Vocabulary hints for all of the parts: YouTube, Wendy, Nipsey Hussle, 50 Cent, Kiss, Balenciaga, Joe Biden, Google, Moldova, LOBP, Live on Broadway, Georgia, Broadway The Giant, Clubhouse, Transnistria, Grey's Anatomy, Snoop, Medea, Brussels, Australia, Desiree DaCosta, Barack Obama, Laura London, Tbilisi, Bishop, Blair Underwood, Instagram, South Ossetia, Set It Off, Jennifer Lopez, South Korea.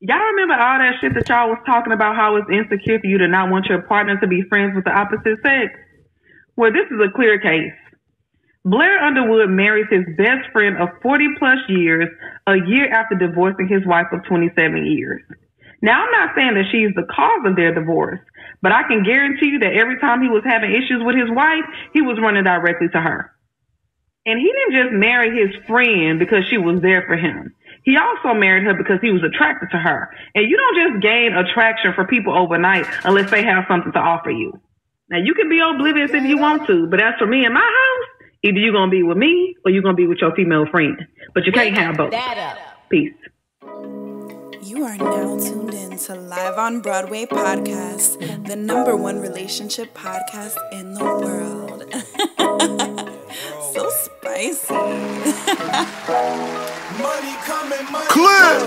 Y'all remember all that shit that y'all was talking about, how it's insecure for you to not want your partner to be friends with the opposite sex? Well, this is a clear case. Blair Underwood marries his best friend of 40-plus years a year after divorcing his wife of 27 years. Now, I'm not saying that she's the cause of their divorce, but I can guarantee you that every time he was having issues with his wife, he was running directly to her. And he didn't just marry his friend because she was there for him. He also married her because he was attracted to her. And you don't just gain attraction for people overnight unless they have something to offer you. Now, you can be oblivious if you want to, but as for me and my house, either you're going to be with me or you're going to be with your female friend. But you can't have both. Peace. You are now tuned in to Live on Broadway Podcast, the #1 relationship podcast in the world. So spicy. Money coming, money. Clear.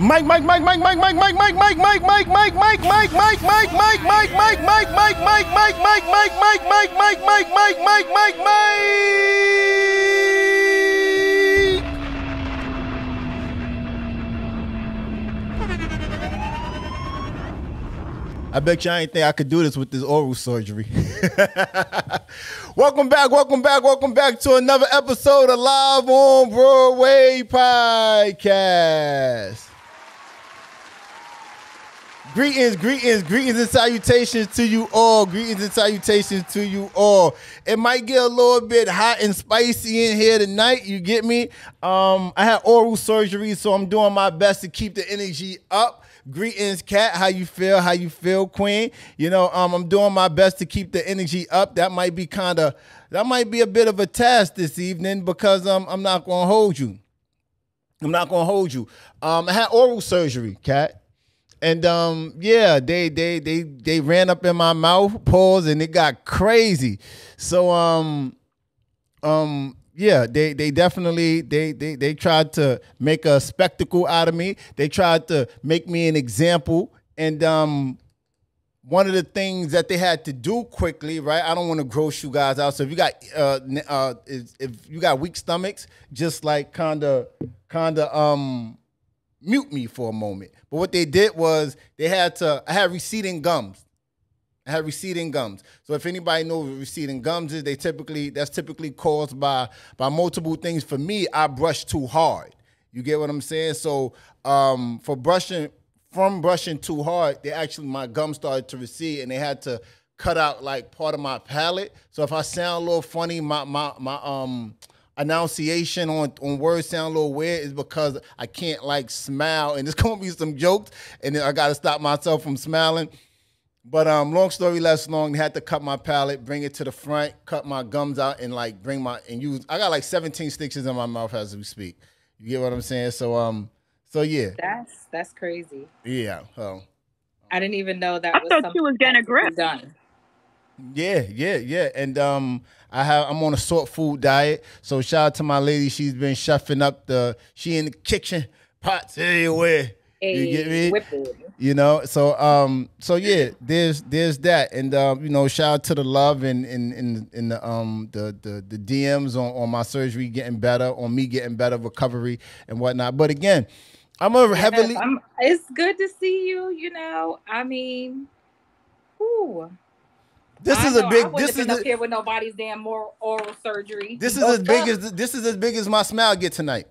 Mike. I bet you I ain't think I could do this with this oral surgery. welcome back to another episode of Live on Broadway Podcast. Greetings and salutations to you all. It might get a little bit hot and spicy in here tonight, you get me? I had oral surgery, so I'm doing my best to keep the energy up. Greetings, Kat. How you feel, Queen? You know, I'm doing my best to keep the energy up. That might be a bit of a task this evening because I'm not gonna hold you. I had oral surgery, Kat, and yeah, they ran up in my mouth, pause, and it got crazy. So yeah, they definitely tried to make a spectacle out of me. They tried to make me an example. And one of the things that they had to do quickly, right? I don't want to gross you guys out. So if you got weak stomachs, just like kind of mute me for a moment. But what they did was I had receding gums. So if anybody knows what receding gums is, that's typically caused by multiple things. For me, I brush too hard. You get what I'm saying? So from brushing too hard, my gums started to recede, and they had to cut out like part of my palate. So if I sound a little funny, my enunciation on words sound a little weird, is because I can't like smile, and it's gonna be some jokes, and then I gotta stop myself from smiling. But long story less long, they had to cut my palate, bring it to the front, cut my gums out, and like bring my and use. I got like 17 stitches in my mouth as we speak. You get what I'm saying? So so yeah. That's crazy. Yeah. So I didn't even know that. I thought she was getting a grip. Done. Yeah. And I'm on a salt food diet. So shout out to my lady. She's been chefing up she in the kitchen, pots everywhere. You get me? Whipping. You know, so yeah, there's that, and you know, shout out to the love in the DMs on my surgery getting better, on me getting better, recovery and whatnot. But again, it's good to see you. You know, I mean, who? This is up here with nobody's damn oral surgery. This is as big as my smile get tonight.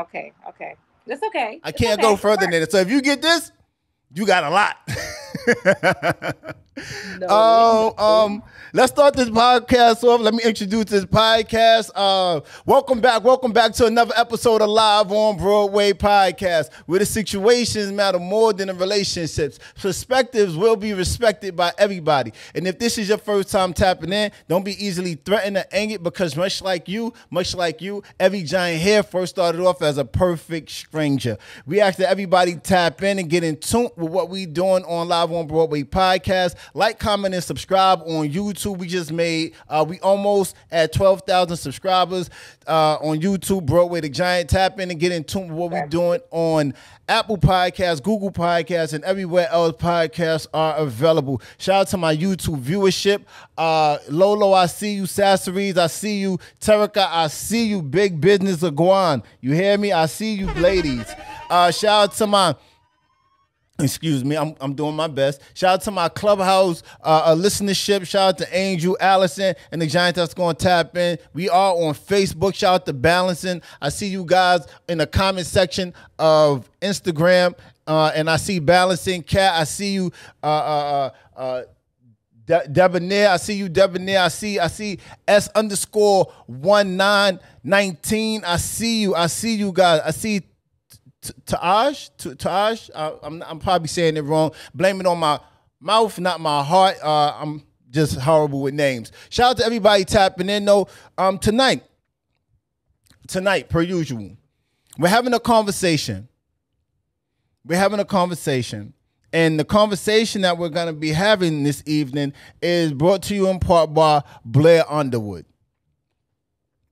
Okay, that's okay. I can't go further than it. So if you get this, you got a lot. Let's start this podcast off. Let me introduce this podcast. Welcome back to another episode of Live on Broadway Podcast, where the situations matter more than the relationships. Perspectives will be respected by everybody. And if this is your first time tapping in, don't be easily threatened or angered, because much like you, every giant hair first started off as a perfect stranger. We ask that everybody tap in and get in tune with what we doing on Live on Broadway podcast. Like, comment, and subscribe on YouTube. We just made, we almost at 12,000 subscribers on YouTube, Broadway the Giant. Tap in and get in tune with what we're doing on Apple Podcasts, Google Podcasts, and everywhere else podcasts are available. Shout out to my YouTube viewership. Lolo, I see you. Sasseries, I see you. Terika, I see you. Big Business Iguan, you hear me? I see you, ladies. Shout out to my, excuse me, I'm doing my best. Shout out to my Clubhouse listenership. Shout out to Angel, Allison, and the Giants that's going to tap in. We are on Facebook. Shout out to Balancing. I see you guys in the comment section of Instagram. And I see Balancing Cat. I see you, Debonair. I see you, Debonair. I see S_1919. I see you. I see you guys. I see Taj. I'm probably saying it wrong. Blame it on my mouth, not my heart. I'm just horrible with names. Shout out to everybody tapping in though. Tonight, per usual, we're having a conversation. And the conversation that we're going to be having this evening is brought to you in part by Blair Underwood.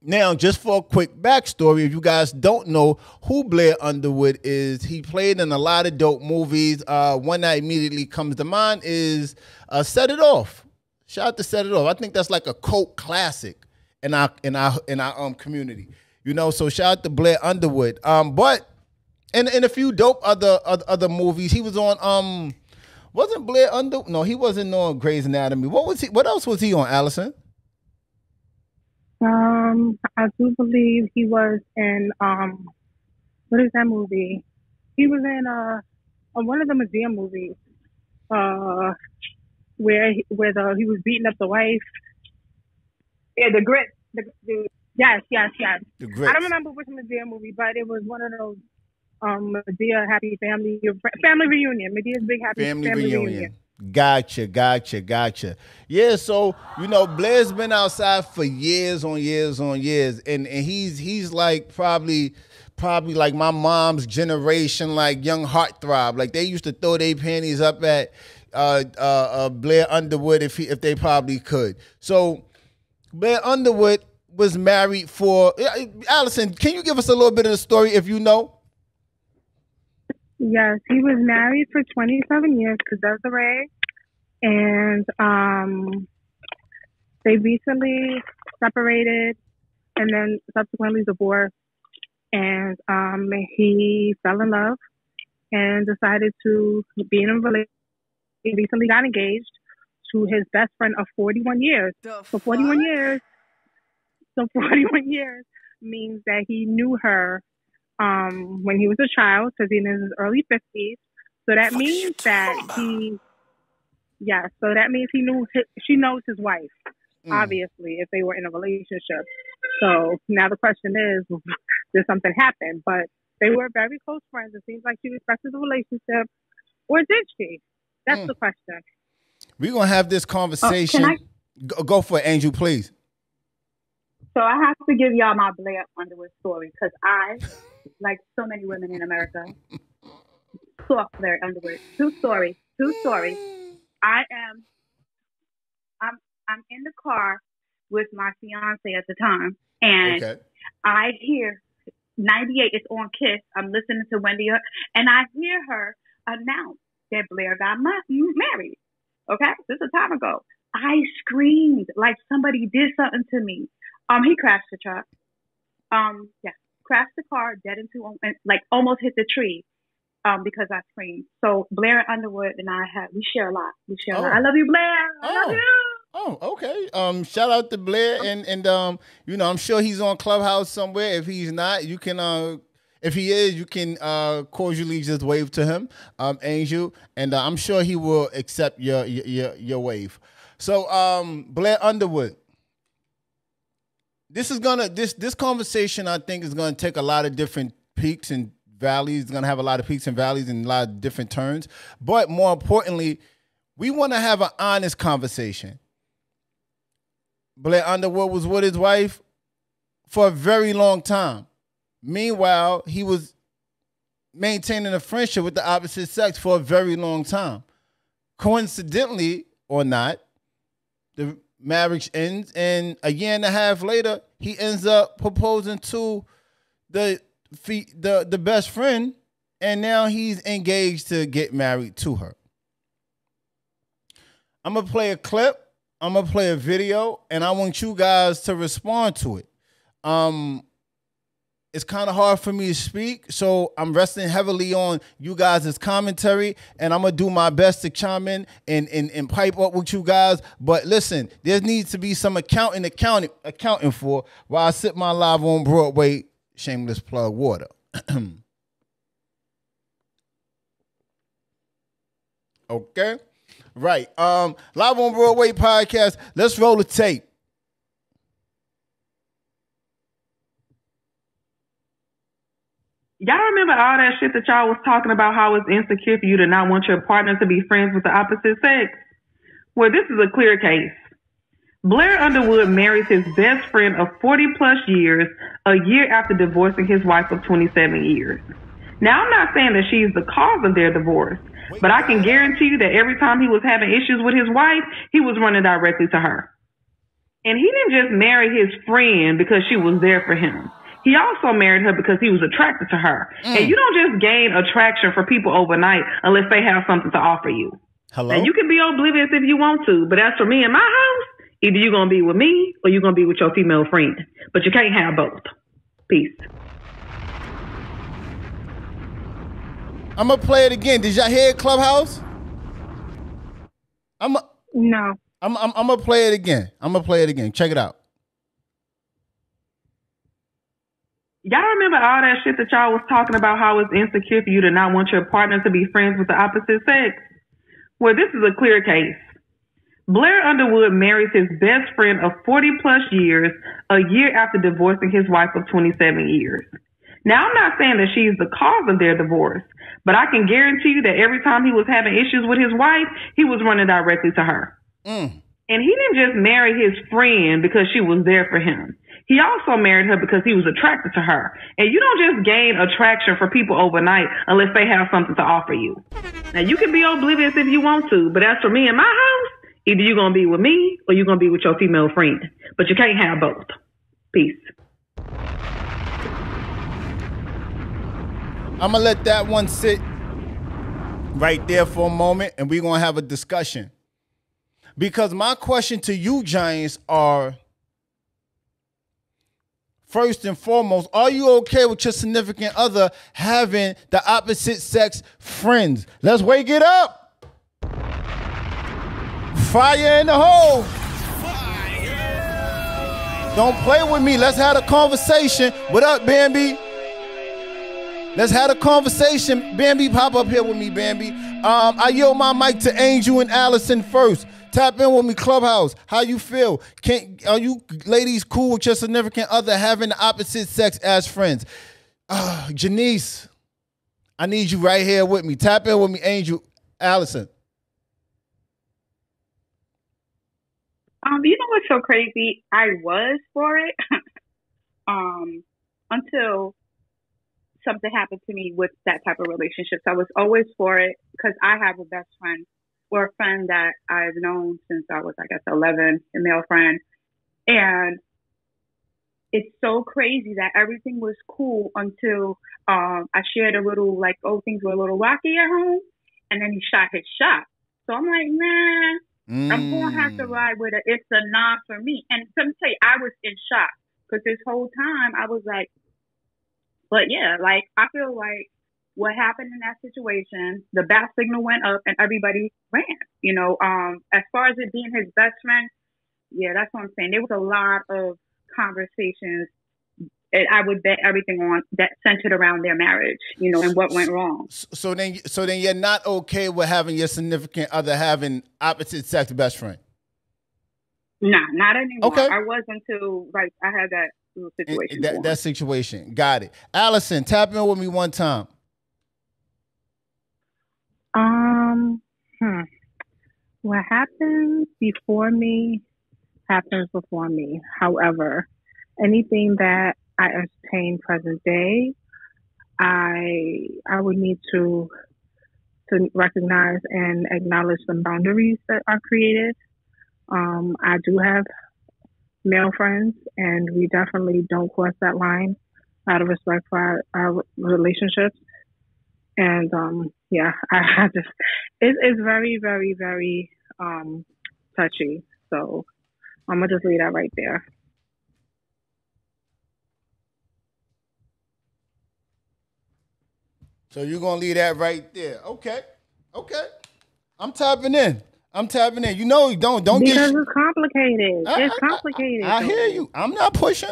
Now, just for a quick backstory, if you guys don't know who Blair Underwood is, he played in a lot of dope movies. One that immediately comes to mind is Set It Off. Shout out to Set It Off. I think that's like a cult classic in our community. You know, so shout out to Blair Underwood. But in a few dope other movies, he was on. Wasn't Blair Underwood? No, he wasn't on Grey's Anatomy. What was he? What else was he on, Allison? I do believe he was in what is that movie? He was in one of the museum movies, where he was beating up the wife. Yeah, The Grit. Yes. The Grit. I don't remember which museum movie, but it was one of those Medea happy family reunion. Medea's big happy family reunion. Gotcha. Yeah, so you know, Blair's been outside for years on years, and he's like probably like my mom's generation, like young heartthrob. Like they used to throw their panties up at Blair Underwood if they probably could. So Blair Underwood was married for Allison. Can you give us a little bit of the story if you know? Yes, he was married for 27 years to Desiree, and they recently separated and then subsequently divorced, and he fell in love and decided to be in a relationship. He recently got engaged to his best friend of 41 years. So 41 years means that he knew her when he was a child, because he's in his early 50s. So that means that he knew she knows his wife, obviously, if they were in a relationship. So now the question is, did something happen? But they were very close friends. It seems like she respected the relationship, or did she? That's the question. We're going to have this conversation. Go for it, Angel, please. So I have to give y'all my Blair Underwood story, because I, like so many women in America, saw Blair Underwood. True story. I'm in the car with my fiance at the time, and I hear 98 is on Kiss. I'm listening to Wendy, and I hear her announce that Blair got married. Okay, this is a time ago. I screamed like somebody did something to me. He crashed the truck. Crashed the car, dead into, like, almost hit the tree, because I screamed. So Blair Underwood and I we share a lot. I love you, Blair. I love you. Oh, okay. Shout out to Blair, and you know, I'm sure he's on Clubhouse somewhere. If he's not, you can if he is, you can cordially just wave to him, Angel, and I'm sure he will accept your wave. So Blair Underwood. This conversation, I think, is gonna take a lot of different peaks and valleys. It's gonna have a lot of peaks and valleys and a lot of different turns. But more importantly, we wanna have an honest conversation. Blair Underwood was with his wife for a very long time. Meanwhile, he was maintaining a friendship with the opposite sex for a very long time. Coincidentally or not, the marriage ends, and a year and a half later, he ends up proposing to the best friend, and now he's engaged to get married to her. I'm going to play a clip. I'm going to play a video, and I want you guys to respond to it. It's kind of hard for me to speak, so I'm resting heavily on you guys' commentary, and I'm going to do my best to chime in and pipe up with you guys. But listen, there needs to be some accounting for while I sip my Live on Broadway shameless plug water. Okay. Right. Live on Broadway podcast. Let's roll the tape. Y'all remember all that shit that y'all was talking about, how it's insecure for you to not want your partner to be friends with the opposite sex? Well, this is a clear case. Blair Underwood marries his best friend of 40-plus years a year after divorcing his wife of 27 years. Now, I'm not saying that she's the cause of their divorce, but I can guarantee you that every time he was having issues with his wife, he was running directly to her. And he didn't just marry his friend because she was there for him. He also married her because he was attracted to her. Mm. And you don't just gain attraction for people overnight unless they have something to offer you. Hello? And you can be oblivious if you want to, but as for me and my house, either you're going to be with me or you're going to be with your female friend. But you can't have both. Peace. I'm going to play it again. Did y'all hear Clubhouse? No. I'm going to play it again. I'm going to play it again. Check it out. Y'all remember all that shit that y'all was talking about, how it's insecure for you to not want your partner to be friends with the opposite sex? Well, this is a clear case. Blair Underwood marries his best friend of 40-plus years a year after divorcing his wife of 27 years. Now, I'm not saying that she's the cause of their divorce, but I can guarantee you that every time he was having issues with his wife, he was running directly to her. Mm. And he didn't just marry his friend because she was there for him. He also married her because he was attracted to her. And you don't just gain attraction for people overnight unless they have something to offer you. Now, you can be oblivious if you want to, but as for me and my house, either you're going to be with me or you're going to be with your female friend. But you can't have both. Peace. I'm going to let that one sit right there for a moment, and we're going to have a discussion. Because my question to you, Giants, are... First and foremost, are you okay with your significant other having the opposite sex friends? Let's wake it up. Fire in the hole. Fire. Don't play with me. Let's have a conversation. What up, Bambi? Let's have a conversation. Bambi, pop up here with me, Bambi. I yield my mic to Angel and Allison first. Tap in with me, Clubhouse. How you feel? Are you ladies cool with your significant other having the opposite sex as friends? Janice, I need you right here with me. Tap in with me, Angel, Allison. You know what's so crazy? I was for it until something happened to me with that type of relationships. I was always for it because I have a best friend. Or a friend that I've known since I was, I guess, 11, a male friend. And it's so crazy that everything was cool until I shared a little, like, oh, things were a little rocky at home. And then he shot his shot. So I'm like, nah, I'm going to have to ride with it. It's a nah for me. And let me tell you, I was in shock. Because this whole time, I was like, but yeah, like, I feel like what happened in that situation, the bat signal went up and everybody ran, you know. As far as it being his best friend, yeah, that's what I'm saying. There was a lot of conversations, and I would bet everything on that centered around their marriage, you know, and what went wrong. So then you're not okay with having your significant other having opposite sex best friend? Nah, not anymore. Okay. I was until, like, I had that little situation. That situation. Got it. Allison, tap in with me one time. What happens before me happens before me. However, anything that I entertain present day, I would need to to recognize and acknowledge some boundaries that are created. I do have male friends, and we definitely don't cross that line out of respect for our relationships. And I just, it's very, very, very touchy. So I'm gonna just leave that right there. So you're gonna leave that right there. Okay. I'm tapping in. You know, don't because get. Because it's complicated. I hear you. I'm not pushing.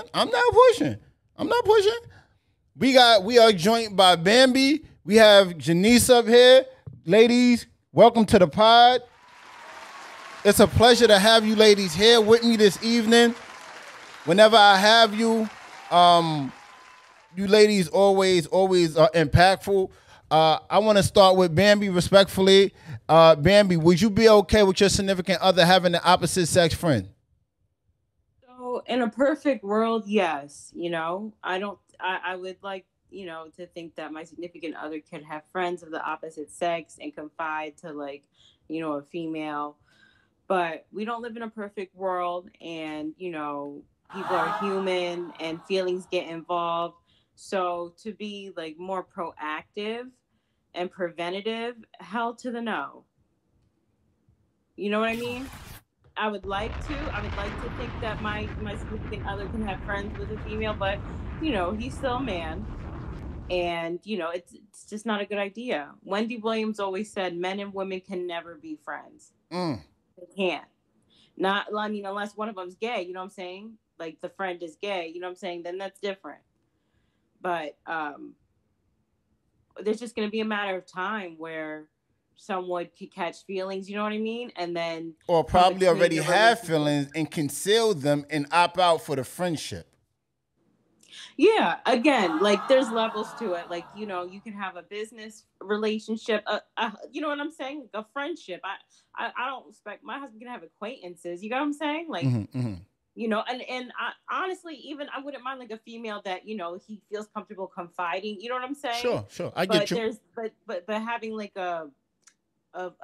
We are joined by Bambi. We have Janice up here. Ladies, welcome to the pod. It's a pleasure to have you ladies here with me this evening. Whenever I have you, you ladies always are impactful. I want to start with Bambi respectfully. Bambi, would you be okay with your significant other having an opposite sex friend? So in a perfect world, yes. You know, I would like, you know, to think that my significant other can have friends of the opposite sex and confide to, like, you know, a female. But we don't live in a perfect world, and, you know, people are human and feelings get involved. So to be, like, more proactive and preventative, hell to the no. You know what I mean? I would like to think that my significant other can have friends with a female, but, you know, he's still a man. And, you know, it's just not a good idea. Wendy Williams always said men and women can never be friends. They can't. Unless one of them's gay, you know what I'm saying? Like, the friend is gay, you know what I'm saying? Then that's different. But there's just going to be a matter of time where someone could catch feelings, you know what I mean? And then... Or probably already have feelings and conceal them and opt out for the friendship. Yeah, again, like, there's levels to it. Like, you know, you can have a business relationship, you know what I'm saying? Like, a friendship. I don't expect my husband can have acquaintances, you know what I'm saying? Like, you know, and I, honestly, even I wouldn't mind, like, a female that, you know, he feels comfortable confiding, you know what I'm saying? Sure, I get you. But having, like, a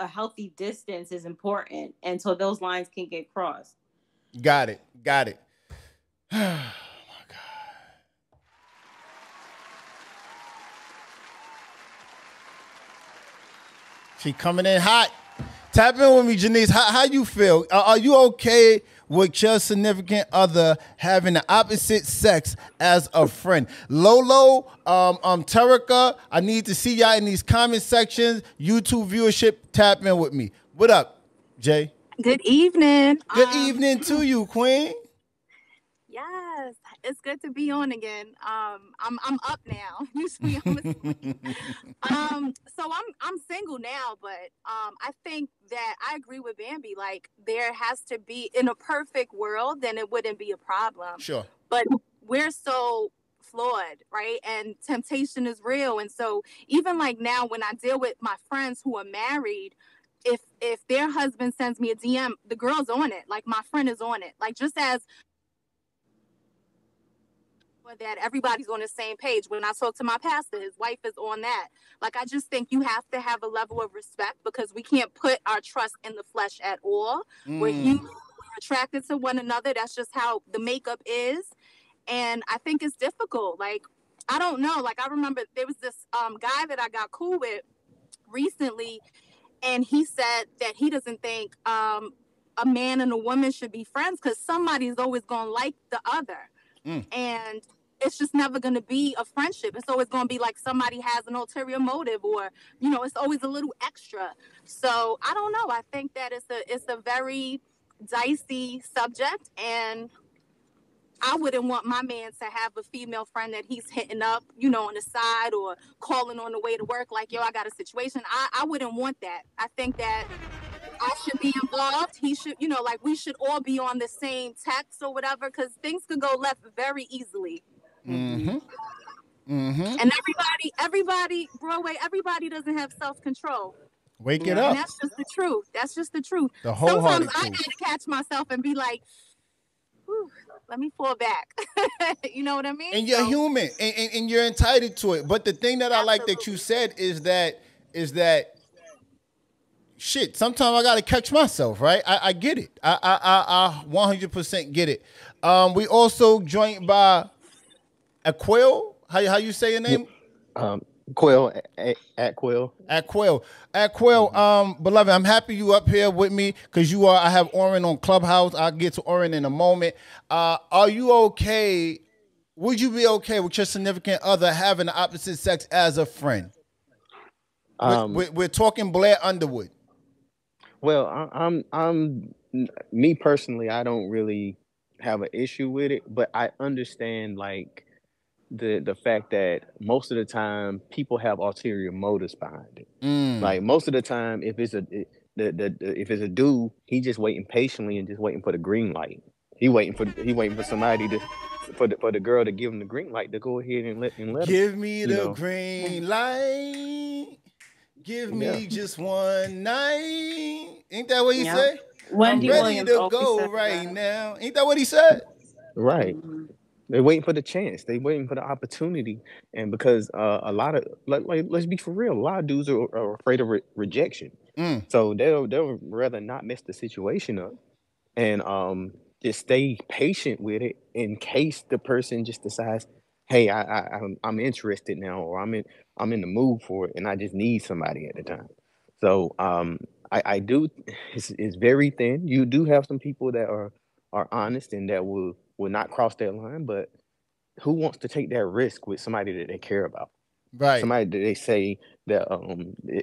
healthy distance is important, and so those lines can get crossed. Got it. She coming in hot. Tap in with me, Janice. How you feel? Are you okay with your significant other having the opposite sex as a friend? Lolo, Terica, I need to see y'all in these comment sections. YouTube viewership, tap in with me. What up, Jay? Good evening. Good evening to you, Queen. Yes, it's good to be on again. I'm up now. Usually I'm asleep. So I'm single now, but I think that I agree with Bambi. Like, there has to be, in a perfect world, then it wouldn't be a problem. Sure. But we're so flawed, right? And temptation is real. And so even, like, now when I deal with my friends who are married, if their husband sends me a DM, the girl's on it. Like, my friend is on it. Like, just as that everybody's on the same page. When I talk to my pastor, his wife is on that. Like, I just think you have to have a level of respect, because we can't put our trust in the flesh at all. We're human, we're attracted to one another. That's just how the makeup is. And I think it's difficult. Like, I don't know. Like, I remember there was this guy that I got cool with recently, and he said that he doesn't think a man and a woman should be friends, because somebody's always going to like the other. And it's just never going to be a friendship. It's always going to be like somebody has an ulterior motive, or, you know, it's always a little extra. So I don't know. I think that it's a very dicey subject, and I wouldn't want my man to have a female friend that he's hitting up, you know, on the side, or calling on the way to work like, yo, I got a situation. I wouldn't want that. I think that I should be involved. He should, you know, like, we should all be on the same text or whatever, because things could go left very easily. And everybody, Broadway, everybody doesn't have self-control. Wake it up. And that's just the truth. The whole Sometimes I gotta catch myself and be like, whew, let me fall back. You know what I mean? And you're human, and you're entitled to it. But the thing that I like that you said is that shit, sometimes I got to catch myself, right? I get it. I 100% get it. We also joined by Aquil. How you say your name? Quill, at Quill. At Quill. At Quill, beloved, I'm happy you up here with me because you are, I have Oren on Clubhouse. I'll get to Oren in a moment. Are you okay? Would you be okay with your significant other having the opposite sex as a friend? We're talking Blair Underwood. Well, I'm me personally, I don't really have an issue with it, but I understand like the fact that most of the time people have ulterior motives behind it. Like most of the time, if it's a dude, he just waiting patiently and just waiting for the green light. He waiting for somebody to for the girl to give him the green light to go ahead and let give him, me the know. Green light. Give me just one night. Ain't that what he said? Wendy I'm ready Williams to go right now. Ain't that what he said? Right. They're waiting for the chance. They're waiting for the opportunity. And because a lot of, like, let's be for real, a lot of dudes are afraid of rejection. So they'll rather not mess the situation up and just stay patient with it in case the person just decides, hey, I'm interested now, or I'm in the mood for it, and I just need somebody at the time. So I do. It's very thin. You do have some people that are honest and that will not cross that line. But who wants to take that risk with somebody that they care about? Right. Somebody that they say that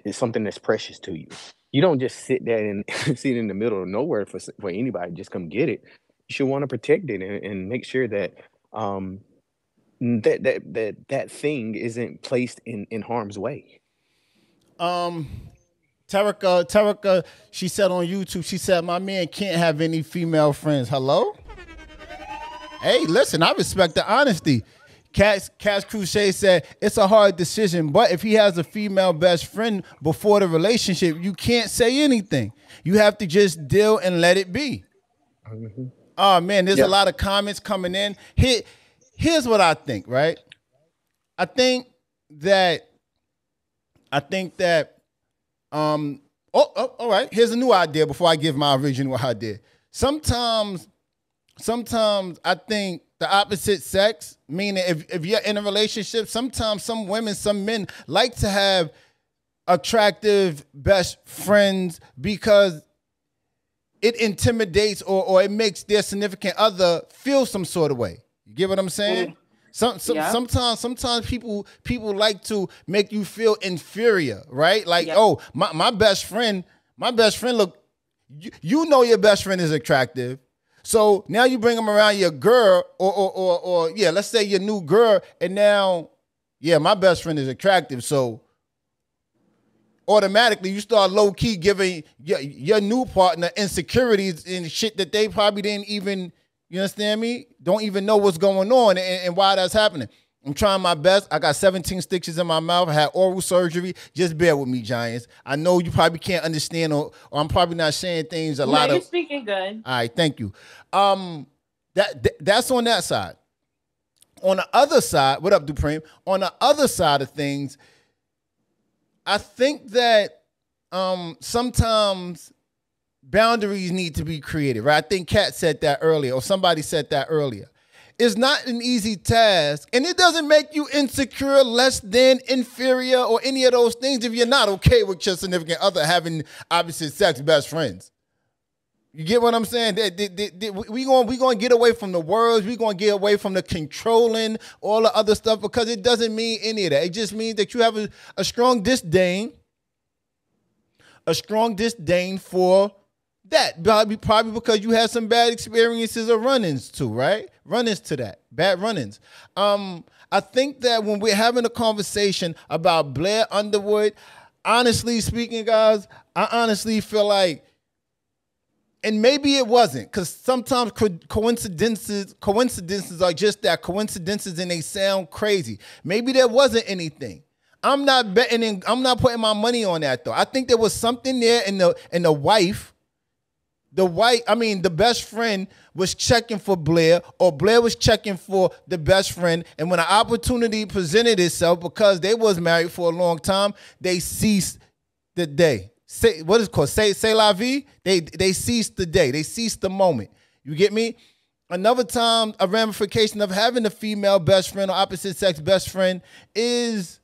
is something that's precious to you. You don't just sit there and sit in the middle of nowhere for anybody just come get it. You should want to protect it and make sure that. That thing isn't placed in harm's way. Terica, she said on YouTube, she said, my man can't have any female friends. Hello? Hey, listen, I respect the honesty. Cass Crusade said, it's a hard decision, but if he has a female best friend before the relationship, you can't say anything. You have to just deal and let it be. Mm-hmm. Oh, man, there's a lot of comments coming in. Here's what I think, right? I think that all right, here's a new idea before I give my original idea. Sometimes I think the opposite sex, meaning if you're in a relationship, sometimes some women, some men like to have attractive best friends because it intimidates or it makes their significant other feel some sort of way. You get what I'm saying? Mm. Sometimes people like to make you feel inferior, right? Like, oh, my best friend look, you know your best friend is attractive. So now you bring them around your girl or yeah, let's say your new girl, and now, yeah, my best friend is attractive. So automatically you start low-key giving your new partner insecurities and shit that they probably didn't even. You understand me? Don't even know what's going on and why that's happening. I'm trying my best. I got 17 stitches in my mouth. I had oral surgery. Just bear with me, Giants. I know you probably can't understand or I'm probably not saying things a lot of... No, you're speaking good. All right, thank you. That's on that side. On the other side... What up, Dupreme? On the other side of things, I think that sometimes... boundaries need to be created, right? I think Kat said that earlier, or somebody said that earlier. It's not an easy task, and it doesn't make you insecure, less than, inferior, or any of those things if you're not okay with your significant other having opposite sex best friends. You get what I'm saying? We're going to get away from the words. We're going to get away from the controlling, all the other stuff, because it doesn't mean any of that. It just means that you have a strong disdain, for that, probably because you had some bad experiences or run-ins too, right? Run-ins to that, bad run-ins. I think that when we're having a conversation about Blair Underwood, honestly speaking, guys, I honestly feel like, and maybe it wasn't, because sometimes coincidences are just that, coincidences, and they sound crazy. Maybe there wasn't anything. I'm not betting, and I'm not putting my money on that though. I think there was something there, and the wife. The best friend was checking for Blair, or Blair was checking for the best friend. And when an opportunity presented itself, because they was married for a long time, they ceased the day, say what is called say la vie. They seize the day. They seize the moment. You get me? Another time, a ramification of having a female best friend or opposite sex best friend is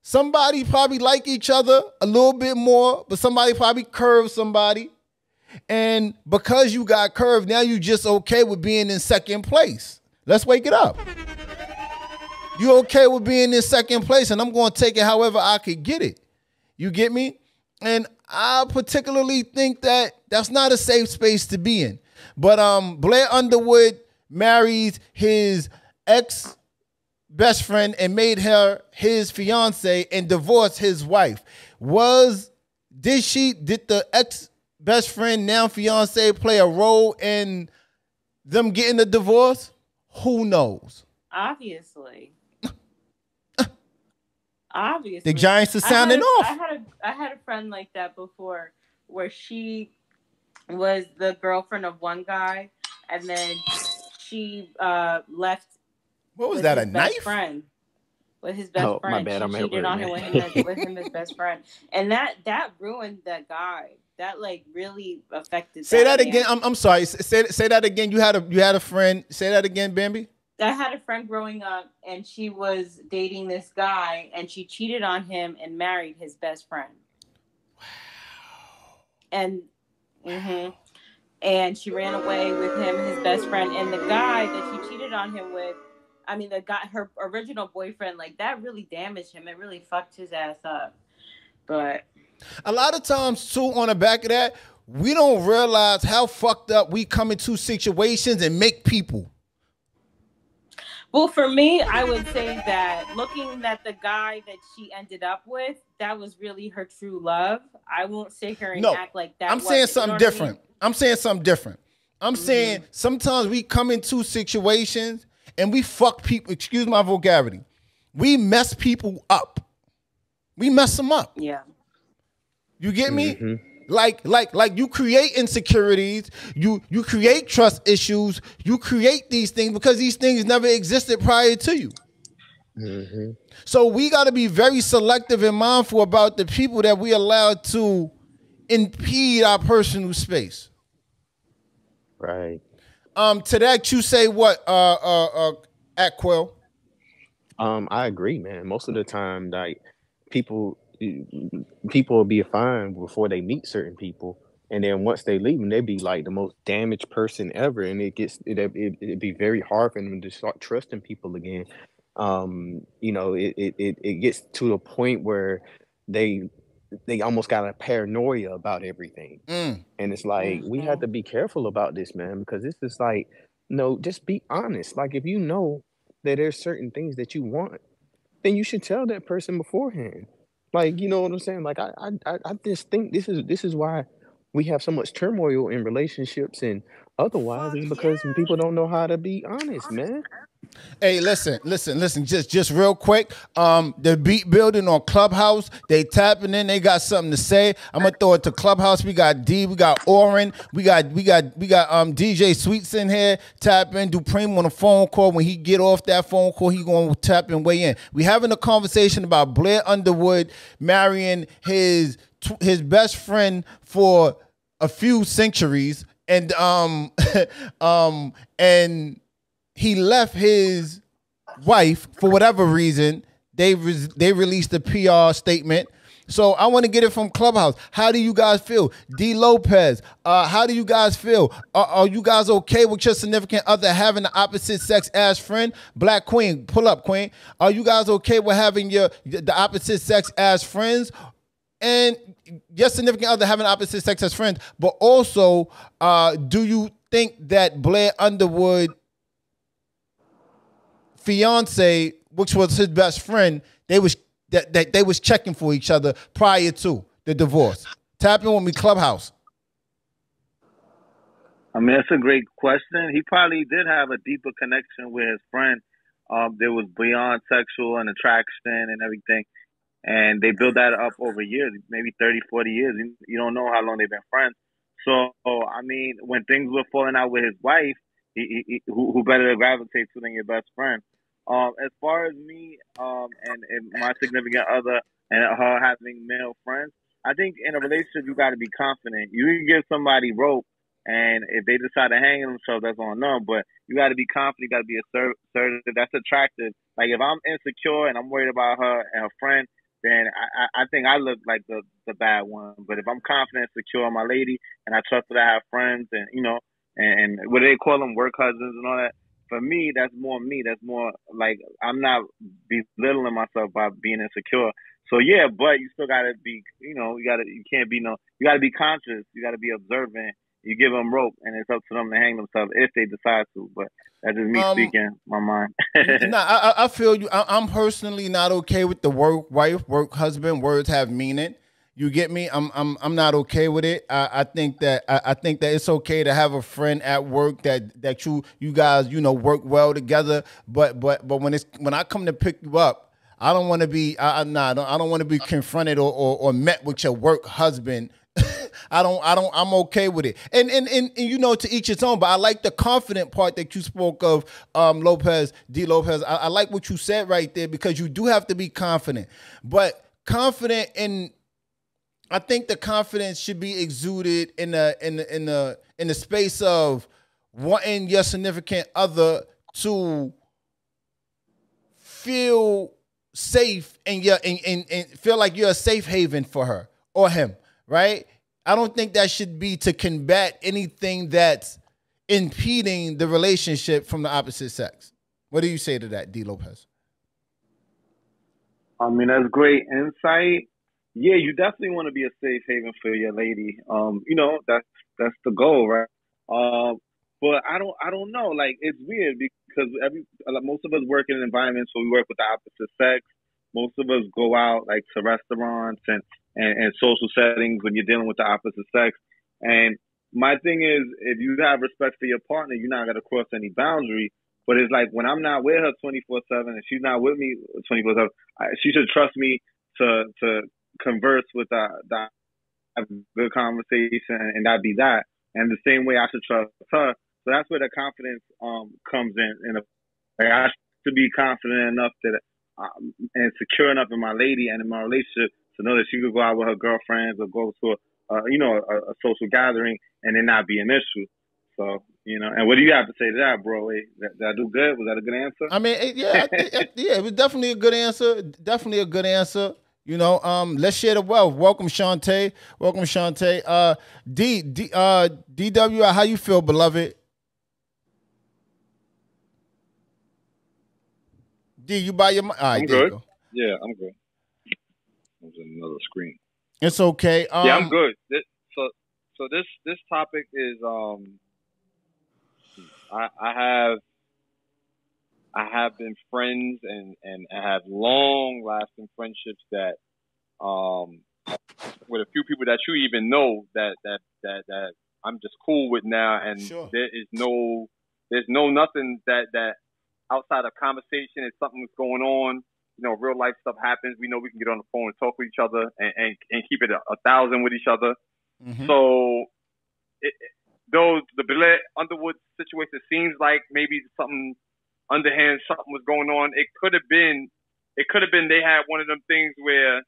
somebody probably like each other a little bit more, but somebody probably curved somebody. And because you got curved, now you just okay with being in second place. Let's wake it up. You okay with being in second place, and I'm going to take it however I could get it. You get me? And I particularly think that that's not a safe space to be in. But Blair Underwood marries his ex-best friend and made her his fiance and divorced his wife. Did the ex-best friend, now fiance, play a role in them getting a divorce? Who knows? Obviously. Obviously. The Giants are sounding off. I had a friend like that before where she was the girlfriend of one guy, and then she left. What was that? A knife? Friend with his best friend. My bad. She cheated on him with him, his best friend, and that ruined that guy. That like really affected. Say that again. I'm sorry. Say that again. You had a friend. Say that again, Bambi. I had a friend growing up, and she was dating this guy, and she cheated on him and married his best friend. Wow. And. Mm-hmm. And she ran away with him, his best friend, and the guy that she cheated on him with, I mean, her original boyfriend, like that really damaged him. It really fucked his ass up. But a lot of times too, on the back of that, we don't realize how fucked up we come into situations and make people. Well, for me, I would say that looking at the guy that she ended up with, that was really her true love. I won't sit here and act like that. I'm saying something different. I mean? I'm saying something different. I'm saying sometimes we come into situations and we fuck people. Excuse my vulgarity. We mess people up. We mess them up. Yeah. You get me? Like you create insecurities, you create trust issues, you create these things because these things never existed prior to you. So we got to be very selective and mindful about the people that we allow to impede our personal space. Right. To that, you say what, at Quill? I agree, man. Most of the time, like people will be fine before they meet certain people, and then once they leave them, they be like the most damaged person ever, and it'd be very hard for them to start trusting people again. You know, it gets to a point where they almost got a paranoia about everything, and it's like we have to be careful about this, man, because this is like, no, just be honest. Like if you know that there's certain things that you want, then you should tell that person beforehand. Like, you know what I'm saying? Like, I just think this is why we have so much turmoil in relationships and otherwise, is because people don't know how to be honest, man. Hey, listen, just real quick. The beat building on Clubhouse, they tapping in, they got something to say. I'm gonna throw it to Clubhouse. We got D, we got Oren, we got DJ Sweets in here, tap in. Dupreme on a phone call. When he get off that phone call, he gonna tap and weigh in. We having a conversation about Blair Underwood marrying his best friend for a few centuries, and and he left his wife for whatever reason. They released a PR statement. So I want to get it from Clubhouse. How do you guys feel? D. Lopez, how do you guys feel? Are you guys okay with your significant other having the opposite sex as friend? Black Queen, pull up, Queen. Are you guys okay with having the opposite sex as friends? And your significant other having opposite sex as friends, but also, do you think that Blair Underwood fiance, which was his best friend, they was checking for each other prior to the divorce? Tap in with me, Clubhouse. I mean, that's a great question. He probably did have a deeper connection with his friend. There was beyond sexual and attraction and everything. And they built that up over years, maybe 30, 40 years. You don't know how long they've been friends. So, I mean, when things were falling out with his wife, who better to gravitate to than your best friend? As far as me and my significant other and her having male friends, I think in a relationship, you got to be confident. You can give somebody rope, and if they decide to hang themselves, that's on them. But you got to be confident. You got to be assertive. That's attractive. Like, if I'm insecure and I'm worried about her and her friend, then I think I look like the bad one. But if I'm confident, secure in my lady, and I trust that I have friends and, you know, and what do they call them, work husbands and all that, for me, that's more me. That's more like I'm not belittling myself by being insecure. So, yeah, but you still got to be, you know, you got to be conscious. You got to be observant. You give them rope, and it's up to them to hang themselves if they decide to. But that's just me speaking my mind. No, I feel you. I'm personally not okay with the work wife, work husband. Words have meaning. You get me? I'm not okay with it. I think that it's okay to have a friend at work that you guys, you know, work well together. But when I come to pick you up, I don't want to be I don't want to be confronted or met with your work husband. I'm okay with it. And you know, to each his own, but I like the confident part that you spoke of, D. Lopez. I like what you said right there, because you do have to be confident. But confident in, I think the confidence should be exuded in the space of wanting your significant other to feel safe and feel like you're a safe haven for her or him, right? I don't think that should be to combat anything that's impeding the relationship from the opposite sex. What do you say to that, D. Lopez? I mean, that's great insight. Yeah, you definitely want to be a safe haven for your lady. You know, that's the goal, right? But I don't know. Like, it's weird because most of us work in environments where we work with the opposite sex. Most of us go out like to restaurants and social settings when you're dealing with the opposite sex. And my thing is, if you have respect for your partner, you're not going to cross any boundary. But it's like, when I'm not with her 24/7 and she's not with me 24/7, she should trust me to converse with the have good conversation, and that'd be that. And the same way I should trust her. So that's where the confidence comes in. Like, I should be confident enough that and secure enough in my lady and in my relationship to know that she could go out with her girlfriends or go to a social gathering and it not be an issue. So, you know, and what do you have to say to that, bro? Did I do good? Was that a good answer? I mean, yeah, it was definitely a good answer. Definitely a good answer. You know, let's share the wealth. Welcome, Shantae. Welcome, Shantae. DW, how you feel, beloved? D, you buy your mic? All right, I'm good. Yeah, I'm good. It was another screen. It's okay. Yeah, I'm good. So this topic is I have been friends and I have long lasting friendships that with a few people that you even know that I'm just cool with now, and sure. there's no nothing that outside of conversation. If something's going on, you know, real life stuff happens. We know we can get on the phone and talk with each other and keep it 1,000 with each other. Mm-hmm. So though the Blair Underwood situation seems like maybe something underhand, something was going on. It could have been they had one of them things where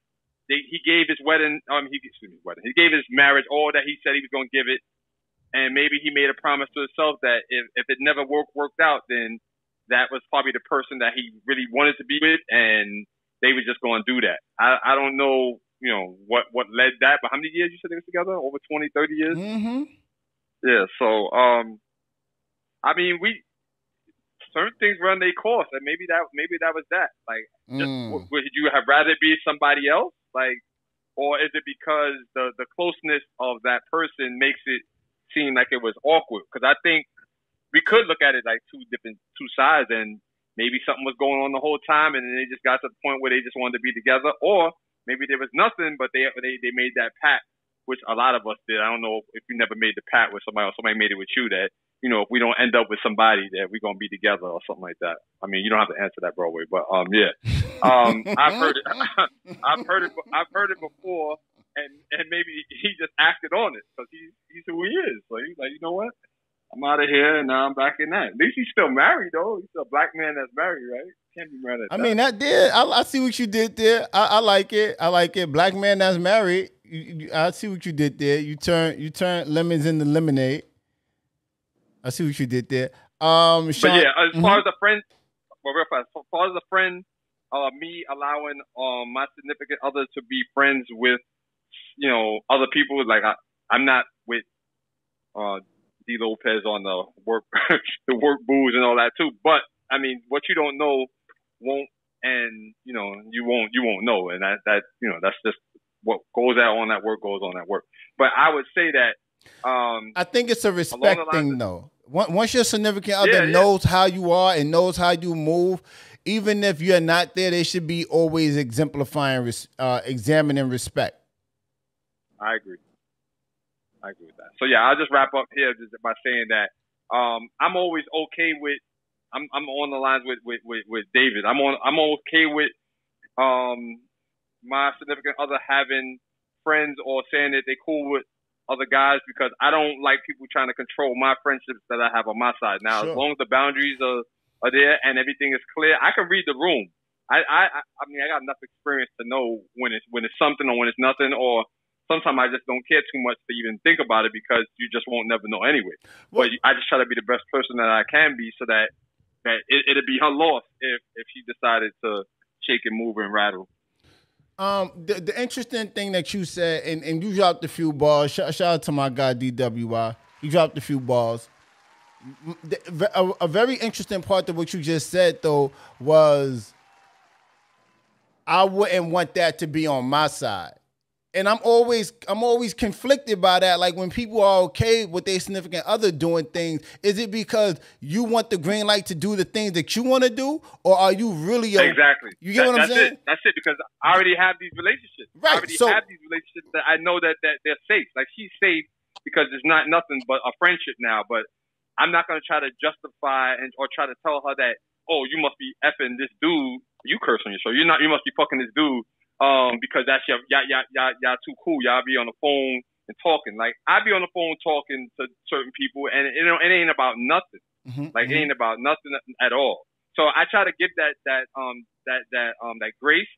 he gave his wedding. He gave his marriage all that he said he was going to give it, and maybe he made a promise to himself that if it never worked out, then that was probably the person that he really wanted to be with, and they were just going to do that. I don't know, you know, what led that, but how many years you said they were together? Over 20, 30 years? Mm-hmm. Yeah, so, I mean, certain things run their course, and maybe that was that. Like, would you have rather be somebody else? Like, or is it because the closeness of that person makes it seem like it was awkward? Because I think we could look at it like two sides, and maybe something was going on the whole time, and then they just got to the point where they just wanted to be together, or maybe there was nothing, but they made that pact, which a lot of us did. I don't know if you never made the pact with somebody, or somebody made it with you that, you know, if we don't end up with somebody, that we're gonna be together or something like that. I mean, you don't have to answer that, Broadway, but yeah, I've heard it before, and maybe he just acted on it because he's who he is. So he's like, you know what? I'm out of here, and now I'm back in that. At least he's still married, though. He's a black man that's married, right? Can't be married at that. I mean, I see what you did there. I like it. Black man that's married. I see what you did there. You turned lemons into lemonade. I see what you did there. Sean, but yeah, as far as a friend, well, real fast. As far as a friend, me allowing my significant other to be friends with, you know, other people. Like I'm not with D Lopez on the work, the work booze and all that too. But I mean, what you don't know won't, and you know, you won't know. And that you know, that's just what goes out on that work goes on that work. But I would say that I think it's a respect thing, though. Once your significant other knows how you are and knows how you move, even if you're not there, they should be always exemplifying, examining respect. I agree with that. So yeah, I'll just wrap up here just by saying that I'm always okay with. I'm on the lines with David. I'm okay with my significant other having friends or saying that they cool with other guys, because I don't like people trying to control my friendships that I have on my side. Now, as long as the boundaries are there and everything is clear, I can read the room. I mean, I got enough experience to know when it's something or when it's nothing, or sometimes I just don't care too much to even think about it, because you just won't never know anyway. Well, but I just try to be the best person that I can be, so that it'd be her loss if she decided to shake and move and rattle. The interesting thing that you said, and you dropped a few balls. Shout out to my guy DWI. You dropped a few balls. A very interesting part of what you just said, though, was I wouldn't want that to be on my side. And I'm always conflicted by that. Like, when people are okay with their significant other doing things, is it because you want the green light to do the things that you want to do, or are you really exactly? You get what I'm saying? That's it. Because I already have these relationships. Right. I already have these relationships that I know that they're safe. Like, she's safe because it's not nothing but a friendship now. But I'm not gonna try to justify or try to tell her that, oh, you must be effing this dude. You curse on your show. You're not. You must be fucking this dude. Because that's y'all too cool. Y'all be on the phone and talking. Like, I be on the phone talking to certain people, and it ain't about nothing. It ain't about nothing at all. So I try to give that grace,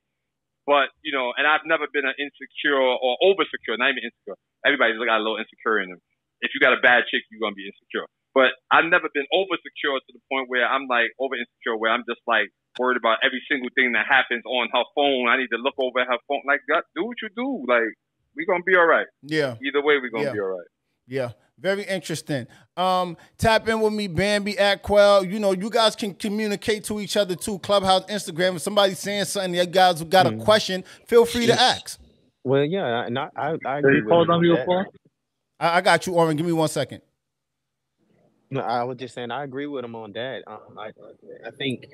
but you know, and I've never been an insecure or over secure. Not even insecure. Everybody's got a little insecure in them. If you got a bad chick, you're gonna be insecure. But I've never been over secure to the point where I'm like over insecure, where I'm just like worried about every single thing that happens on her phone. I need to look over her phone. Like, God, do what you do. Like, we're going to be all right. Yeah. Either way, we're going to be all right. Yeah. Very interesting. Tap in with me, Bambi, at Quell. You know, you guys can communicate to each other too. Clubhouse, Instagram. If somebody's saying something, you guys who got a question, feel free to ask. Well, yeah. And I agree with you. I got you, Oren. Give me 1 second. No, I was just saying, I agree with him on that. I think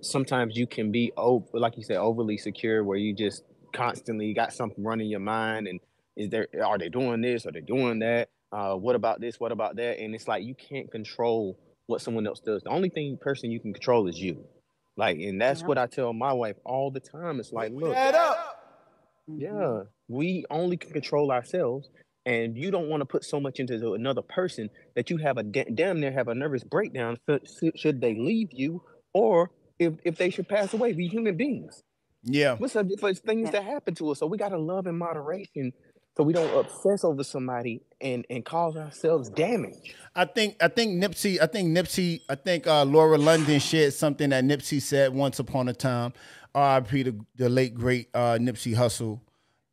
sometimes you can be, like you said, overly secure, where you just constantly got something running your mind, and are they doing this? Are they doing that? What about this? What about that? And it's like, you can't control what someone else does. The only person you can control is you. Like, and that's what I tell my wife all the time. It's like, look, yeah, we only can control ourselves. And you don't want to put so much into another person that you have damn near have a nervous breakdown should they leave you, or if they should pass away. We human beings. Yeah. We're subject for things that happen to us. So we got to love in moderation, so we don't obsess over somebody and cause ourselves damage. I think Laura London shared something that Nipsey said once upon a time. R.I.P. the late, great Nipsey Hussle.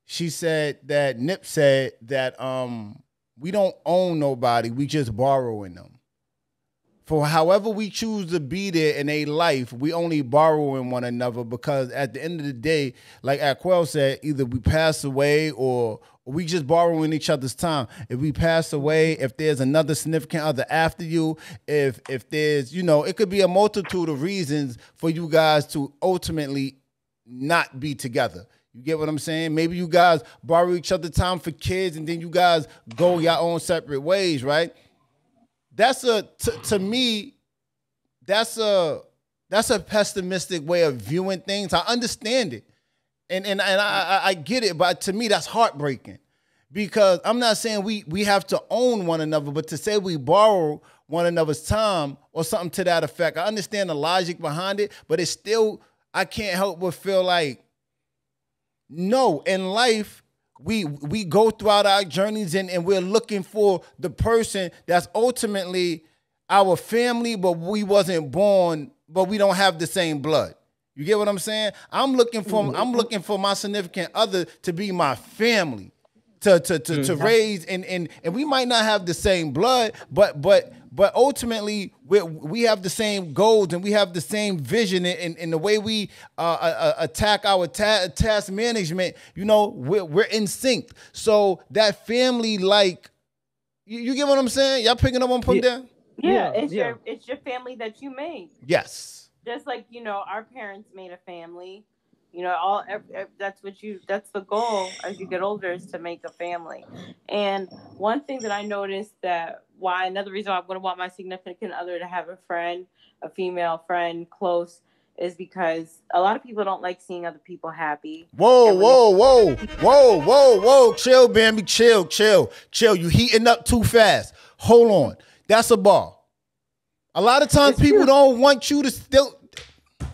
She said that Nip said that we don't own nobody. We just borrowing them. For however we choose to be there in a life, we only borrowing one another, because at the end of the day, like Aquel said, either we pass away or we just borrowing each other's time. If we pass away, if there's another significant other after you, if there's, you know, it could be a multitude of reasons for you guys to ultimately not be together. You get what I'm saying? Maybe you guys borrow each other time for kids, and then you guys go your own separate ways, right? That's to me, that's a pessimistic way of viewing things. I understand it, and I get it, but to me, that's heartbreaking, because I'm not saying we have to own one another, but to say we borrow one another's time or something to that effect, I understand the logic behind it, but it's still, I can't help but feel like, no, in life, We go throughout our journeys and we're looking for the person that's ultimately our family, but we wasn't born, but we don't have the same blood. You get what I'm saying? I'm looking for my significant other to be my family, to raise, and we might not have the same blood, but ultimately we have the same goals and we have the same vision, and the way we attack our task management, you know, we're in sync. So that family, like, you get what I'm saying? Y'all picking up on point there? Yeah, it's your family that you made. Yes. Just like, you know, our parents made a family. You know, that's the goal as you get older, is to make a family. And one thing that I noticed that another reason why I would want my significant other to have a friend, a female friend close, is because a lot of people don't like seeing other people happy. Whoa, whoa, whoa, whoa, whoa, whoa. Chill, Bambi, chill, chill, chill. You heating up too fast. Hold on. That's a bar. A lot of times people don't want you to still...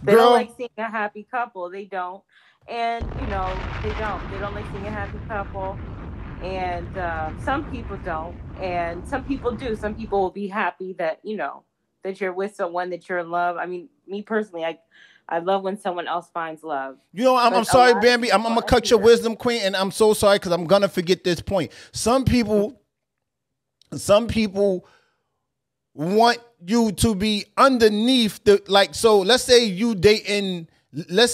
They don't like seeing a happy couple. They don't. And, you know, they don't. They don't like seeing a happy couple. And some people don't. And some people do. Some people will be happy that, you know, that you're with someone, that you're in love. I mean, me personally, I love when someone else finds love. You know, I'm sorry, Bambi. I'm going to cut your wisdom, queen. And I'm so sorry because I'm going to forget this point. Some people want you to be underneath the, like, so let's say you dating Joe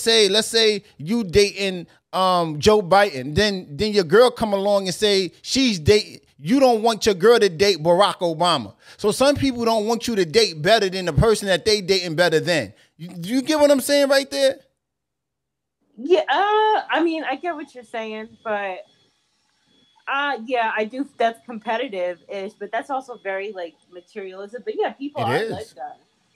Biden, then your girl come along and say she's dating, you don't want your girl to date Barack Obama. So some people don't want you to date better than the person that they dating better than. You get what I'm saying right there? Yeah, I mean, I get what you're saying, but yeah, I do. That's competitive-ish, but that's also very, like, materialistic. But yeah, people are like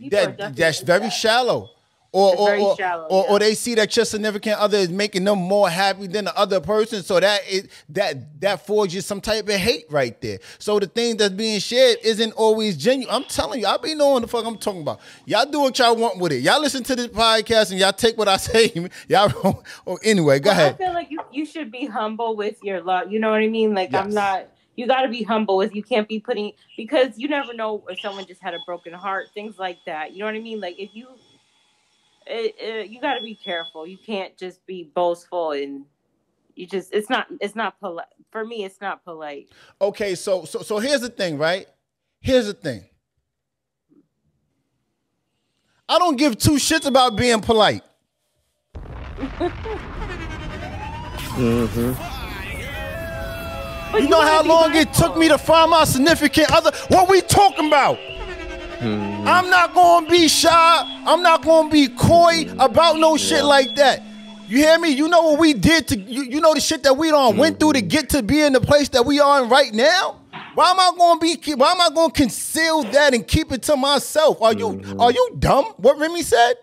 that. That's very shallow. Or they see that your significant other is making them more happy than the other person, so that forges some type of hate right there. So the thing that's being shared isn't always genuine. I'm telling you, I be knowing the fuck I'm talking about. Y'all do what y'all want with it. Y'all listen to this podcast and y'all take what I say. Y'all. Oh, anyway, go ahead. I feel like you should be humble with your love. You know what I mean? Like, yes. I'm not. You got to be humble with. You can't be putting, because you never know if someone just had a broken heart, things like that. You know what I mean? Like, if you. You got to be careful. You can't just be boastful, and you just, it's not polite. For me, it's not polite. Okay, so here's the thing, right? Here's the thing. I don't give two shits about being polite. You know how long it took me to find my significant other? What we talking about? I'm not going to be shy. I'm not going to be coy about no shit like that. You hear me? You know what we did to you. You know the shit that we done went through to get to be in the place that we are in right now. Why am I going to conceal that and keep it to myself? Are you dumb? What Remy said?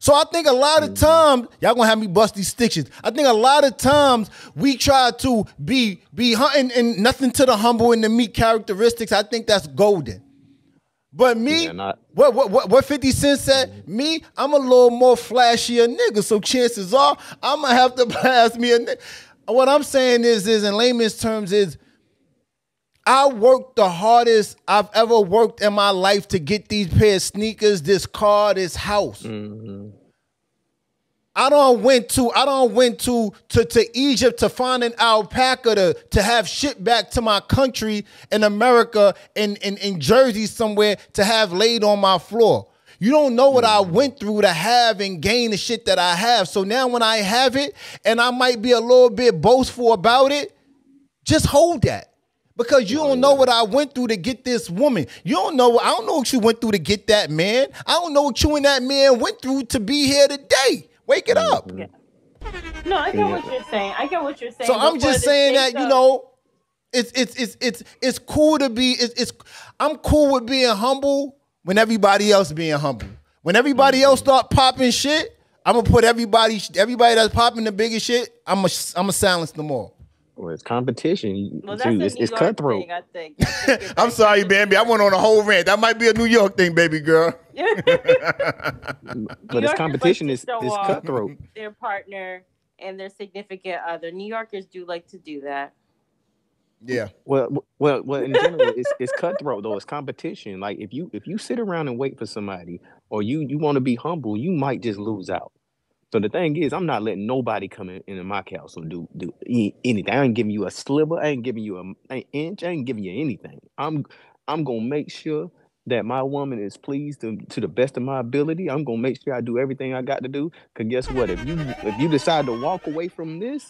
So I think a lot of times, y'all gonna have me bust these stitches. I think a lot of times we try to be hunting and nothing to the humble and the meek characteristics. I think that's golden. But me, what 50 Cent said, me, I'm a little more flashier nigga, so chances are I'm going to have to blast me a nigga. What I'm saying is in layman's terms, is I worked the hardest I've ever worked in my life to get these pair of sneakers, this car, this house. I done went to Egypt to find an alpaca to have shipped back to my country in America, in Jersey somewhere, to have laid on my floor. You don't know what I went through to have and gain the shit that I have. So now when I have it, and I might be a little bit boastful about it, just hold that. Because you don't know what I went through to get this woman. You don't know. I don't know what you went through to get that man. I don't know what you and that man went through to be here today. Wake it up. Yeah. No, I get what you're saying. I get what you're saying. So I'm just saying that, you know, it's cool to be, I'm cool with being humble when everybody else being humble. When everybody else start popping shit, I'm gonna put everybody that's popping the biggest shit, I'm gonna silence them all. Well, it's competition. Well, that's it's cutthroat thing, I think. I'm sorry, Bambi. I went on a whole rant. That might be a New York thing, baby girl. But it's competition. It's cutthroat. Their partner and their significant other. New Yorkers do like to do that. Yeah. Well. In general, it's cutthroat though. It's competition. Like if you sit around and wait for somebody, or you want to be humble, you might just lose out. So the thing is, I'm not letting nobody come in my house and do anything. I ain't giving you a sliver. I ain't giving you an inch. I ain't giving you anything. I'm gonna make sure that my woman is pleased to the best of my ability. I'm gonna make sure I do everything I got to do. Cause guess what? If you decide to walk away from this,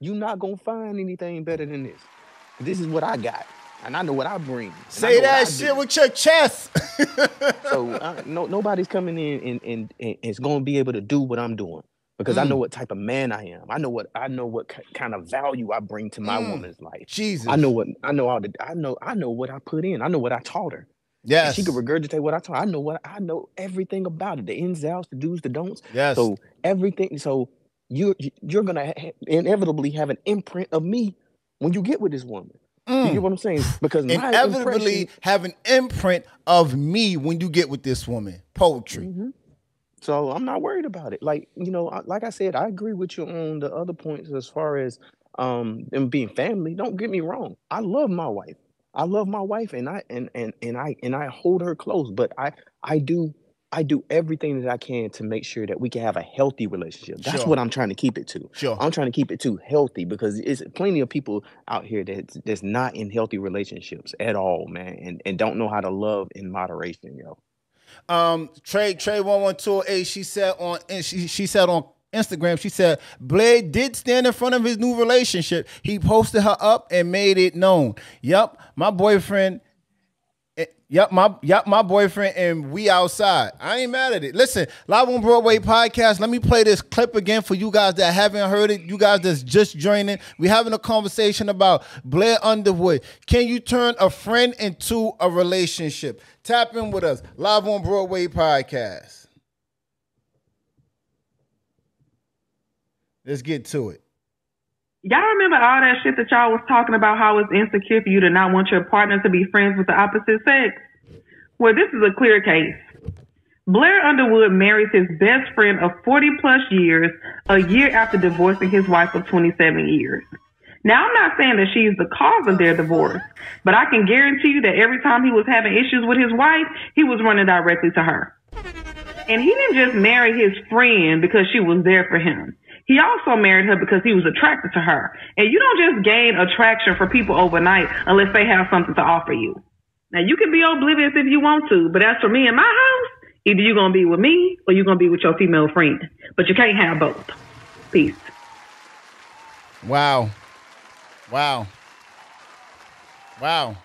you're not gonna find anything better than this. This is what I got, and I know what I bring. Say that shit with your chest. So nobody's coming in and is gonna be able to do what I'm doing because I know what type of man I am. I know what kind of value I bring to my woman's life. Jesus, I know what I put in. I know what I taught her. Yes. And she could regurgitate what I taught. I know everything about it. The ins, outs, the do's, the don'ts. Yes. So everything. So you're gonna inevitably have an imprint of me when you get with this woman. You get what I'm saying? Because inevitably have an imprint of me when you get with this woman. Poetry. Mm-hmm. So I'm not worried about it. Like, you know, like I said, I agree with you on the other points as far as them being family. Don't get me wrong. I love my wife. I love my wife, and I hold her close, but I do everything that I can to make sure that we can have a healthy relationship. That's what I'm trying to keep it to. Sure. I'm trying to keep it to healthy because there's plenty of people out here that's not in healthy relationships at all, man, and don't know how to love in moderation, yo. Trey 1128, she said on Instagram, she said, Blair did stand in front of his new relationship. He posted her up and made it known. Yup, my boyfriend. Yup, my boyfriend, and we outside. I ain't mad at it. Listen, Live on Broadway podcast. Let me play this clip again for you guys that haven't heard it. You guys that's just joining. We're having a conversation about Blair Underwood. Can you turn a friend into a relationship? Tap in with us. Live on Broadway podcast. Let's get to it. Y'all remember all that shit that y'all was talking about, how it's insecure for you to not want your partner to be friends with the opposite sex? Well, this is a clear case. Blair Underwood marries his best friend of 40-plus years a year after divorcing his wife of 27 years. Now, I'm not saying that she's the cause of their divorce, but I can guarantee you that every time he was having issues with his wife, he was running directly to her. And he didn't just marry his friend because she was there for him. He also married her because he was attracted to her. And you don't just gain attraction for people overnight unless they have something to offer you. Now, you can be oblivious if you want to, but as for me and my house, either you're going to be with me or you're going to be with your female friend. But you can't have both. Peace. Wow. Wow. Wow.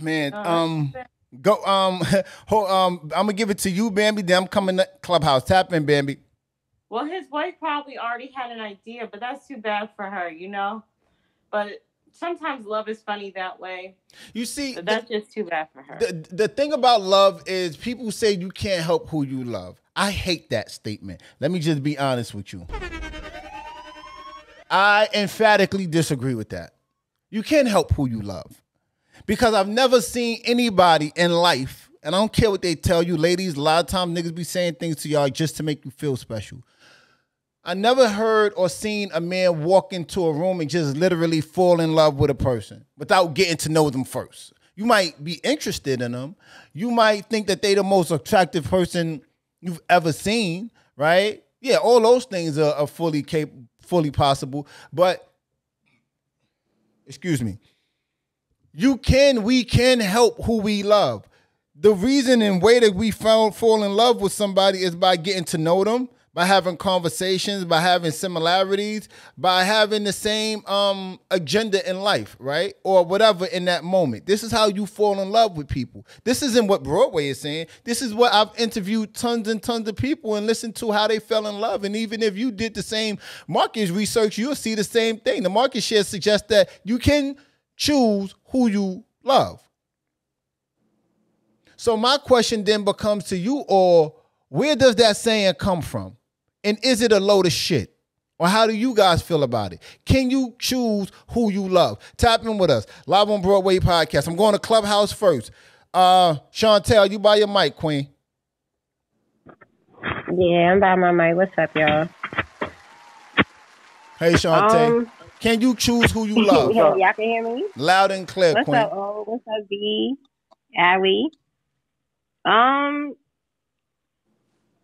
Man, go. I'm going to give it to you, Bambi. Then I'm coming to Clubhouse. Tap in, Bambi. Well, his wife probably already had an idea, but that's too bad for her, you know? But sometimes love is funny that way. You see, so that's just too bad for her. The thing about love is people say you can't help who you love. I hate that statement. Let me just be honest with you. I emphatically disagree with that. You can't help who you love. Because I've never seen anybody in life, and I don't care what they tell you, ladies, a lot of times niggas be saying things to y'all just to make you feel special. I never heard or seen a man walk into a room and just literally fall in love with a person without getting to know them first. You might be interested in them. You might think that they the most attractive person you've ever seen, right? Yeah, all those things are fully possible. But, excuse me, we can help who we love. The reason and way that we fall in love with somebody is by getting to know them, by having conversations, by having similarities, by having the same agenda in life, right? Or whatever in that moment. This is how you fall in love with people. This isn't what Broadway is saying. This is what I've interviewed tons and tons of people and listened to how they fell in love. And even if you did the same market research, you'll see the same thing. The market share suggests that you can choose who you love. So my question then becomes to you all, where does that saying come from? And is it a load of shit? Or how do you guys feel about it? Can you choose who you love? Tap in with us. Live on Broadway podcast. I'm going to Clubhouse first. Chantel, you by your mic, queen. Yeah, I'm by my mic. What's up, y'all? Hey, Shantae. Can you choose who you love? Y'all can hear me? Loud and clear, what's Queen. What's up, O? What's up, B? Allie? I'm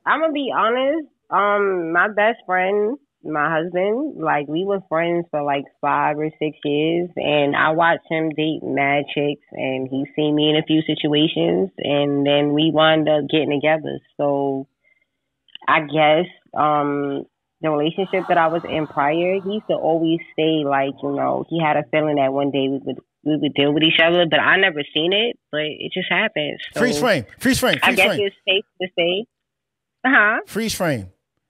going to be honest. My best friend, my husband, like, we were friends for, like, 5 or 6 years, and I watched him date mad chicks, and he seen me in a few situations, and then we wound up getting together. So I guess the relationship that I was in prior, he used to always say, like, you know, he had a feeling that one day we would deal with each other, but I never seen it, but it just happened. So freeze frame. I guess it's safe to say. Freeze frame.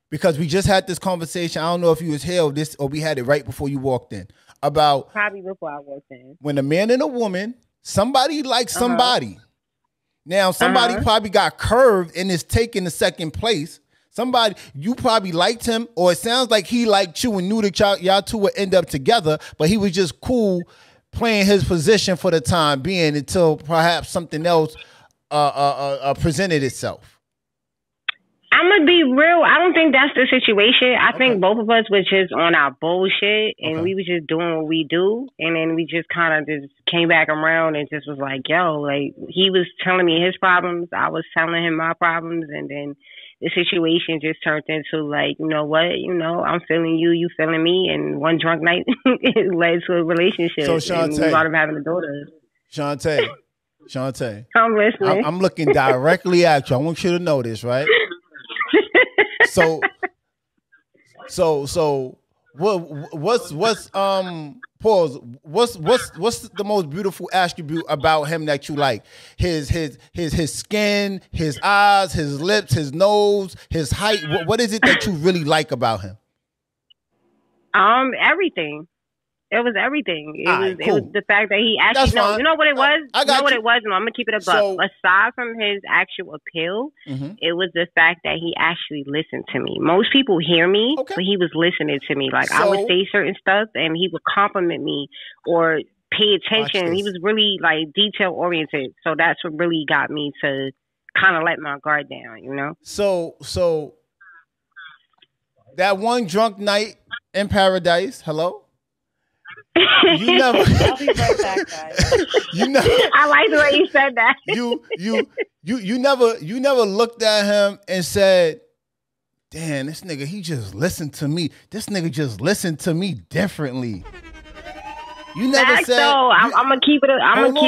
Because we just had this conversation. I don't know if you was here this, or we had it right before you walked in. About probably before I walked in. When a man and a woman, somebody likes somebody. Now somebody probably got curved and is taking the second place. Somebody, you probably liked him, or it sounds like he liked you and knew that y'all two would end up together, but he was just cool playing his position for the time being until perhaps something else presented itself. I'm going to be real. I don't think that's the situation. I think both of us was just on our bullshit, and we was just doing what we do. And then we just kind of just came back around and just was like, yo, like, he was telling me his problems. I was telling him my problems. And then the situation just turned into, like, you know what? You know, I'm feeling you, you feeling me. And one drunk night it led to a relationship. So, Shantae. We wound up having a daughter. Shantae. Shantae. I'm listening. I'm looking directly at you. I want you to know this, right? So what's the most beautiful attribute about him that you like? His skin, his eyes, his lips, his nose, his height. What is it that you really like about him? Everything. It was everything. It was the fact that he actually, you know what it was? No, I'm going to keep it a buck. So, aside from his actual appeal, it was the fact that he actually listened to me. Most people hear me, but he was listening to me. Like, I would say certain stuff, and he would compliment me or pay attention. He was really, like, detail-oriented. So that's what really got me to kind of let my guard down, you know? So that one drunk night in paradise, hello? You never. I'll be right back, guys. You never. I like the way you said that. You never looked at him and said, "Damn, this nigga, he just listened to me. This nigga just listened to me differently." You never said. So, I'm gonna keep it. I'm gonna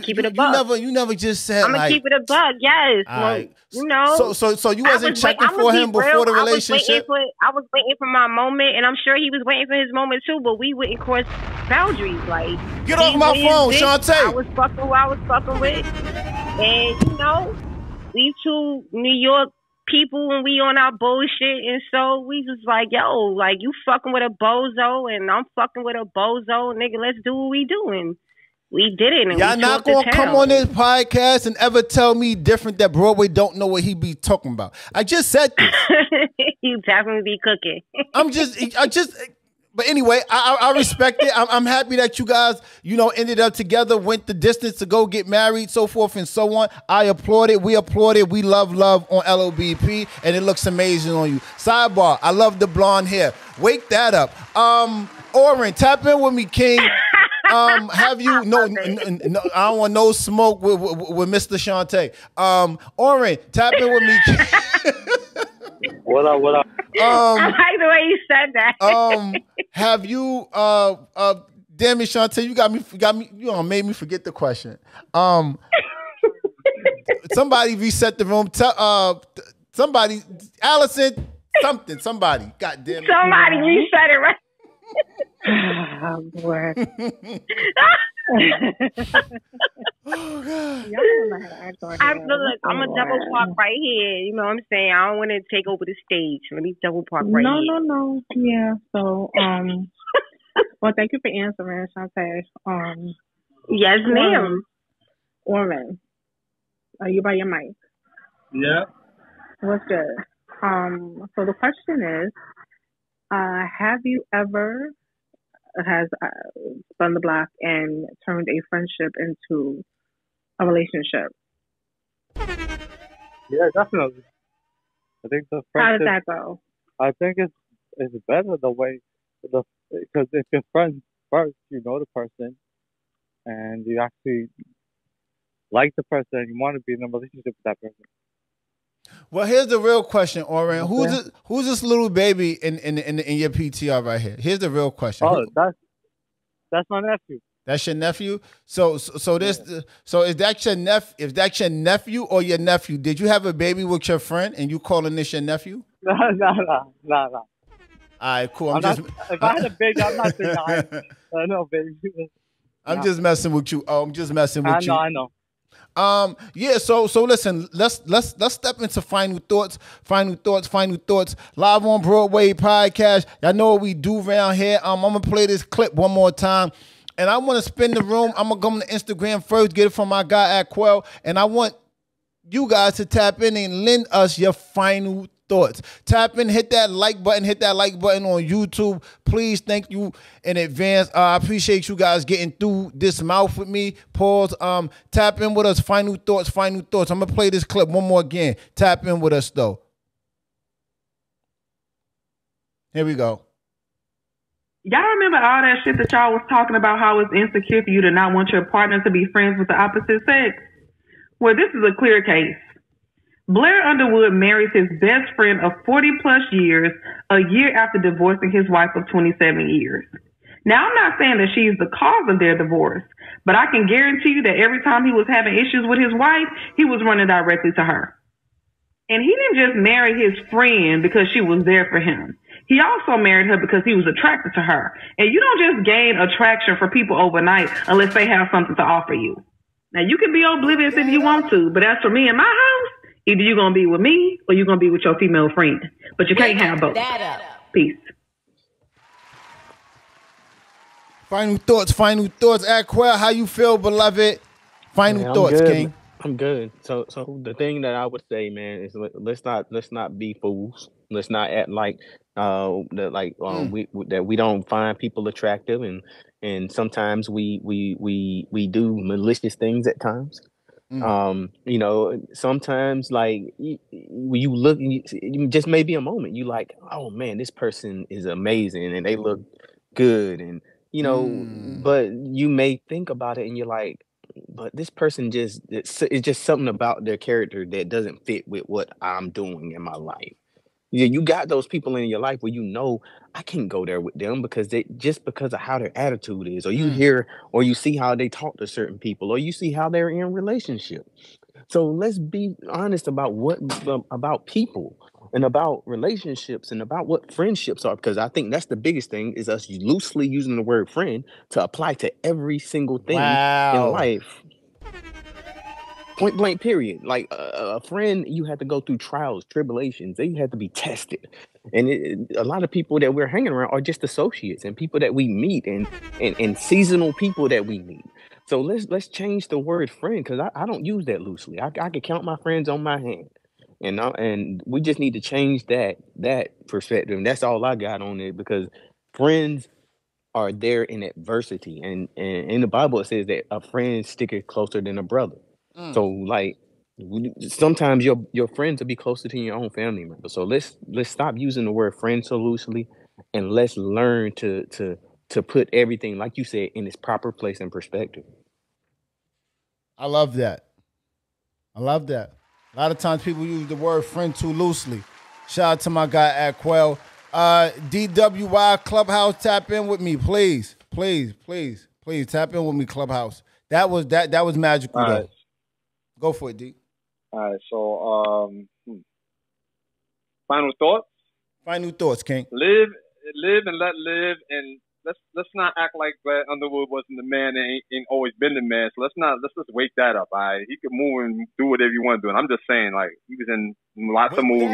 keep it a buck. You never just said. I'm gonna keep it a buck. Yes. Like, you know. So you wasn't checking for him before the relationship. I was waiting for my moment, and I'm sure he was waiting for his moment too. But we wouldn't cross boundaries. Like, get off my phone, Shantae. I was fucking who I was fucking with, and you know, we two New York people, and we on our bullshit, and so we just like, yo, like, you fucking with a bozo and I'm fucking with a bozo, nigga, let's do what we do. And we did it. Y'all not gonna come on this podcast and ever tell me different, that Broadway don't know what he be talking about. I just said this. You definitely be cooking. But anyway, I respect it. I'm happy that you guys, you know, ended up together, went the distance to go get married, so forth and so on. I applaud it. We applaud it. We love on LOBP, and it looks amazing on you. Sidebar, I love the blonde hair. Wake that up. Oren, tap in with me, King. Have you no? I don't want no smoke with Mr. Shantae. Oren, tap in with me, King. What up? I like the way you said that. Have you damn it, Shantae, you got me, you know, made me forget the question. Somebody reset the room. Somebody, Allison, somebody. God damn it. Somebody reset it right. Oh, boy. Oh, God. I'm a double park right here. You know what I'm saying? I don't want to take over the stage. Let me double park right here. No. Yeah. So, well, thank you for answering, Shantae. Yes, ma'am. Oren, are you by your mic? Yeah. What's good? So the question is, have you ever spun the block and turned a friendship into a relationship? Yeah, definitely. I think the friendship. How does that go? I think it's better the way because if you're friends first, you know the person, and you actually like the person, and you want to be in a relationship with that person. Well, here's the real question, Oren. Okay. Who's this little baby in your PTR right here? Here's the real question. Oh, that's my nephew. That's your nephew. So this, yeah. So is that your nephew? If that's your nephew or your nephew, did you have a baby with your friend and you calling this your nephew? No. All right, cool. If I had a baby, I'm not saying no, baby. I'm just messing with you. Oh, I'm just messing with you. I know. Yeah. So listen. Let's step into final thoughts. Live on Broadway podcast. Y'all know what we do around here. I'm gonna play this clip one more time, and I want to spin the room. I'm gonna go on Instagram first. Get it from my guy at Quell, and I want you guys to tap in and lend us your final thoughts. Tap in, hit that like button on YouTube. Please, thank you in advance. I appreciate you guys getting through this mouth with me. Pause. Tap in with us. Final thoughts. I'm gonna play this clip one more again. Tap in with us though. Here we go. Y'all remember all that shit that y'all was talking about, how it's insecure for you to not want your partner to be friends with the opposite sex? Well, this is a clear case. Blair Underwood marries his best friend of 40-plus years a year after divorcing his wife of 27 years. Now, I'm not saying that she's the cause of their divorce, but I can guarantee you that every time he was having issues with his wife, he was running directly to her. And he didn't just marry his friend because she was there for him. He also married her because he was attracted to her. And you don't just gain attraction for people overnight unless they have something to offer you. Now, you can be oblivious if you want to, but as for me and my house, either you're going to be with me or you're going to be with your female friend. But you can't have both. Peace. Final thoughts. Aquel, how you feel, beloved? Final thoughts, King. I'm good. So the thing that I would say, man, is let's not be fools. Let's not act like we don't find people attractive, and sometimes we do malicious things at times. Mm-hmm. You know, sometimes like you look, you just maybe a moment you like, oh man, this person is amazing and they look good, and you know, but you may think about it and you're like, but this person just, it's just something about their character that doesn't fit with what I'm doing in my life. Yeah, you got those people in your life where you know I can't go there with them because they just because of how their attitude is, or you hear or you see how they talk to certain people, or you see how they're in relationship. So let's be honest about what about people and about relationships and about what friendships are, because I think that's the biggest thing is us loosely using the word friend to apply to every single thing in life. Point blank, period. Like a friend, you had to go through trials, tribulations. They had to be tested. And a lot of people that we're hanging around are just associates and people that we meet and seasonal people that we meet. So let's change the word friend, because I don't use that loosely. I can count my friends on my hand. And we just need to change that perspective. And that's all I got on it, because friends are there in adversity. And in the Bible, it says that a friend sticketh closer than a brother. So like sometimes your friends will be closer to your own family member. So let's stop using the word friend so loosely, and let's learn to put everything, like you said, in its proper place and perspective. I love that. A lot of times people use the word friend too loosely. Shout out to my guy at Quell. DWY Clubhouse, tap in with me, please. Please tap in with me, Clubhouse. That was magical though. Go for it, D. All right, so final thoughts. Final thoughts, King. Live, and let live, and let's not act like Blair Underwood wasn't the man and ain't always been the man. So let's just wake that up. All right, he could move and do whatever you want to do. And I'm just saying, like, he was in lots of movies.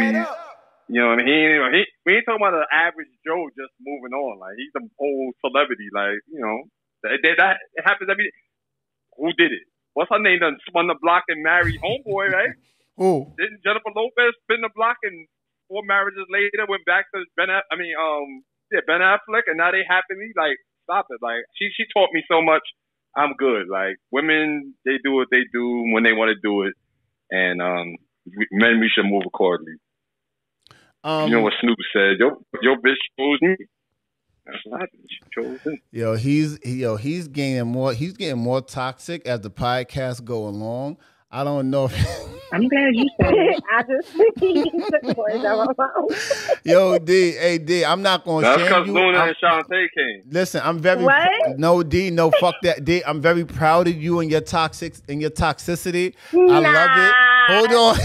You know what I mean? We ain't talking about the average Joe just moving on. Like, he's an old celebrity. Like, you know, that it happens every day. Who did it? What's her name? Done spun the block and married homeboy, right? Who? Didn't Jennifer Lopez spin the block and 4 marriages later went back to Ben Affleck, and now they happily, like, stop it. Like, she taught me so much. I'm good. Like, women, they do what they do when they want to do it, and men, we should move accordingly. You know what Snoop said? Yo bitch chose me. Yo, he's gaining more. He's getting more toxic as the podcast go along. I don't know. I'm glad you said it. I just think he took the boys out of my mouth. Yo, D, hey, D, I'm not going to shame you. That's because Luna and Shantae came. Listen, I'm very... What? No, D, no, fuck that. D, I'm very proud of you and your toxicity. Nah. I love it. Hold on.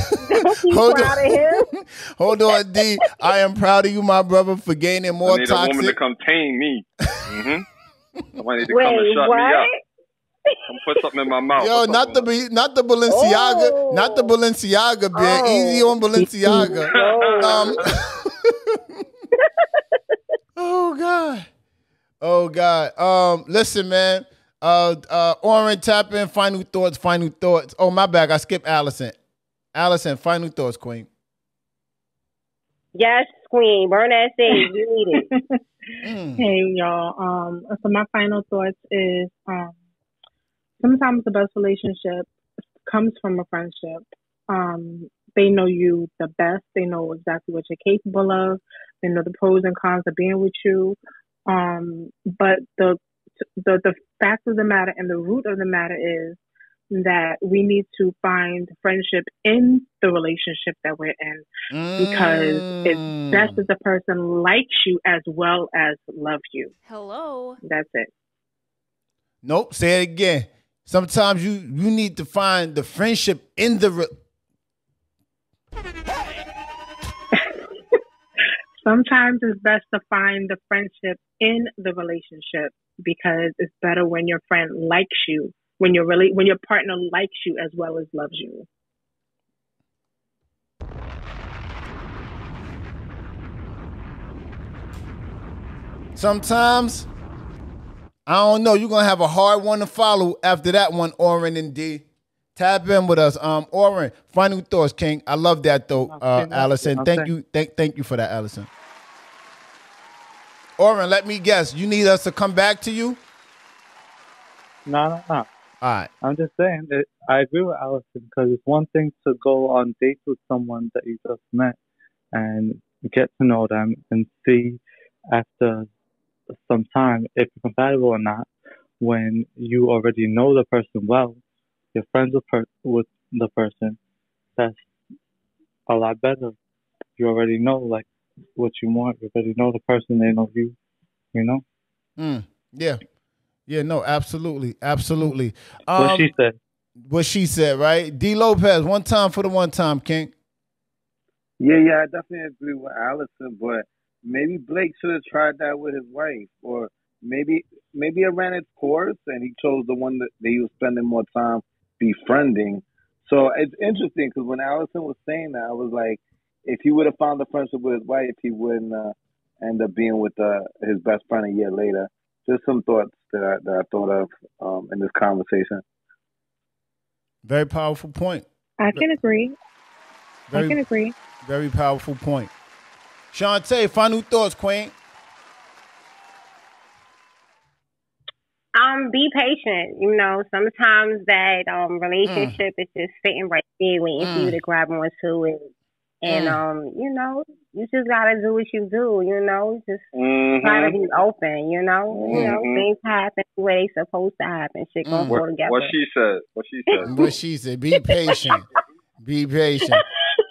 Hold on. Hold on, D. I am proud of you, my brother, for gaining more toxic. I need a woman to come tame me. Mm-hmm. I need to come and shut me up. I'm put something in my mouth. Yo, not the Balenciaga, oh. Not the Balenciaga, Ben. Oh. Easy on Balenciaga. Oh God, oh God. Listen, man. Oren, tap in. Final thoughts. Final thoughts. Oh, my bad. I skipped Allison. Allison, final thoughts, Queen. Yes, Queen. Burn that sage. You need it. Hey, y'all. So my final thoughts is sometimes the best relationship comes from a friendship. They know you the best. They know exactly what you're capable of. They know the pros and cons of being with you. But the fact of the matter and the root of the matter is that we need to find friendship in the relationship that we're in, because it's best if the person likes you as well as loves you. Hello. That's it. Nope. Say it again. Sometimes you need to find the friendship in the... Sometimes it's best to find the friendship in the relationship, because it's better when your friend likes you, when your partner likes you as well as loves you. Sometimes... I don't know. You're going to have a hard one to follow after that one, Oren and D. Tap in with us. Oren, final thoughts, King. I love that, though, Allison. Thank you for that, Allison. Oren, let me guess. You need us to come back to you? No. All right. I'm just saying that I agree with Allison, because it's one thing to go on dates with someone that you just met and get to know them and see after some time if you're compatible or not. When you already know the person well, you're friends with the person, that's a lot better. You already know like what you want. You already know the person. They know you. You know. Yeah. Yeah. No. Absolutely. Absolutely. What she said. What she said. Right. D. Lopez. One time for the one time, King. Yeah. I definitely agree with Allison, but maybe Blake should have tried that with his wife, or maybe it ran its course and he chose the one that he was spending more time befriending. So it's interesting, because when Allison was saying that, I was like, if he would have found the friendship with his wife, he wouldn't end up being with his best friend a year later. Just some thoughts that I thought of in this conversation. Very powerful point. I can agree. Very powerful point. Shantae, final thoughts, Queen. Be patient. You know, sometimes that relationship is just sitting right there waiting for you to grab onto it. And you know, you just gotta do what you do, you know, just try to be open, you know. You know, things happen the way they supposed to happen. Shit gonna go together. What she said, be patient. Be patient.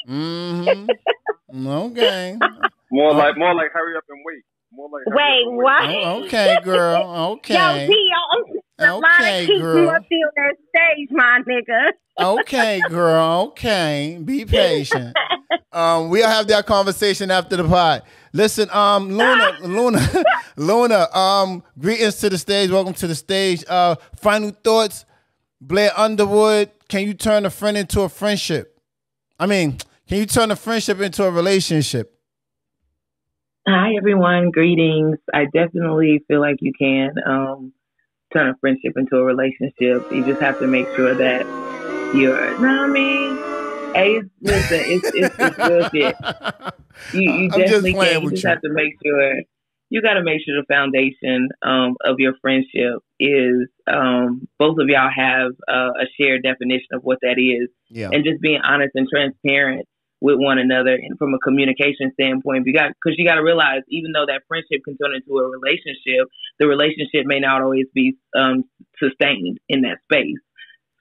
Okay. More like hurry up and wait. Wait, what? Oh, okay, girl. Okay. Yo, P, I'm okay, keep girl. You up on that stage, my nigga. Okay, girl. Okay. Be patient. We'll have that conversation after the pod. Listen, Luna, greetings to the stage. Welcome to the stage. Final thoughts. Blair Underwood, can you turn a friend into a friendship? Can you turn a friendship into a relationship? Hi, everyone. Greetings. I definitely feel like you can turn a friendship into a relationship. You just have to make sure that you're, hey, listen, it's good shit. You definitely can. You just have to make sure, the foundation of your friendship is both of y'all have a shared definition of what that is. Yeah. And just being honest and transparent with one another and from a communication standpoint, because you got to realize, even though that friendship can turn into a relationship, the relationship may not always be sustained in that space.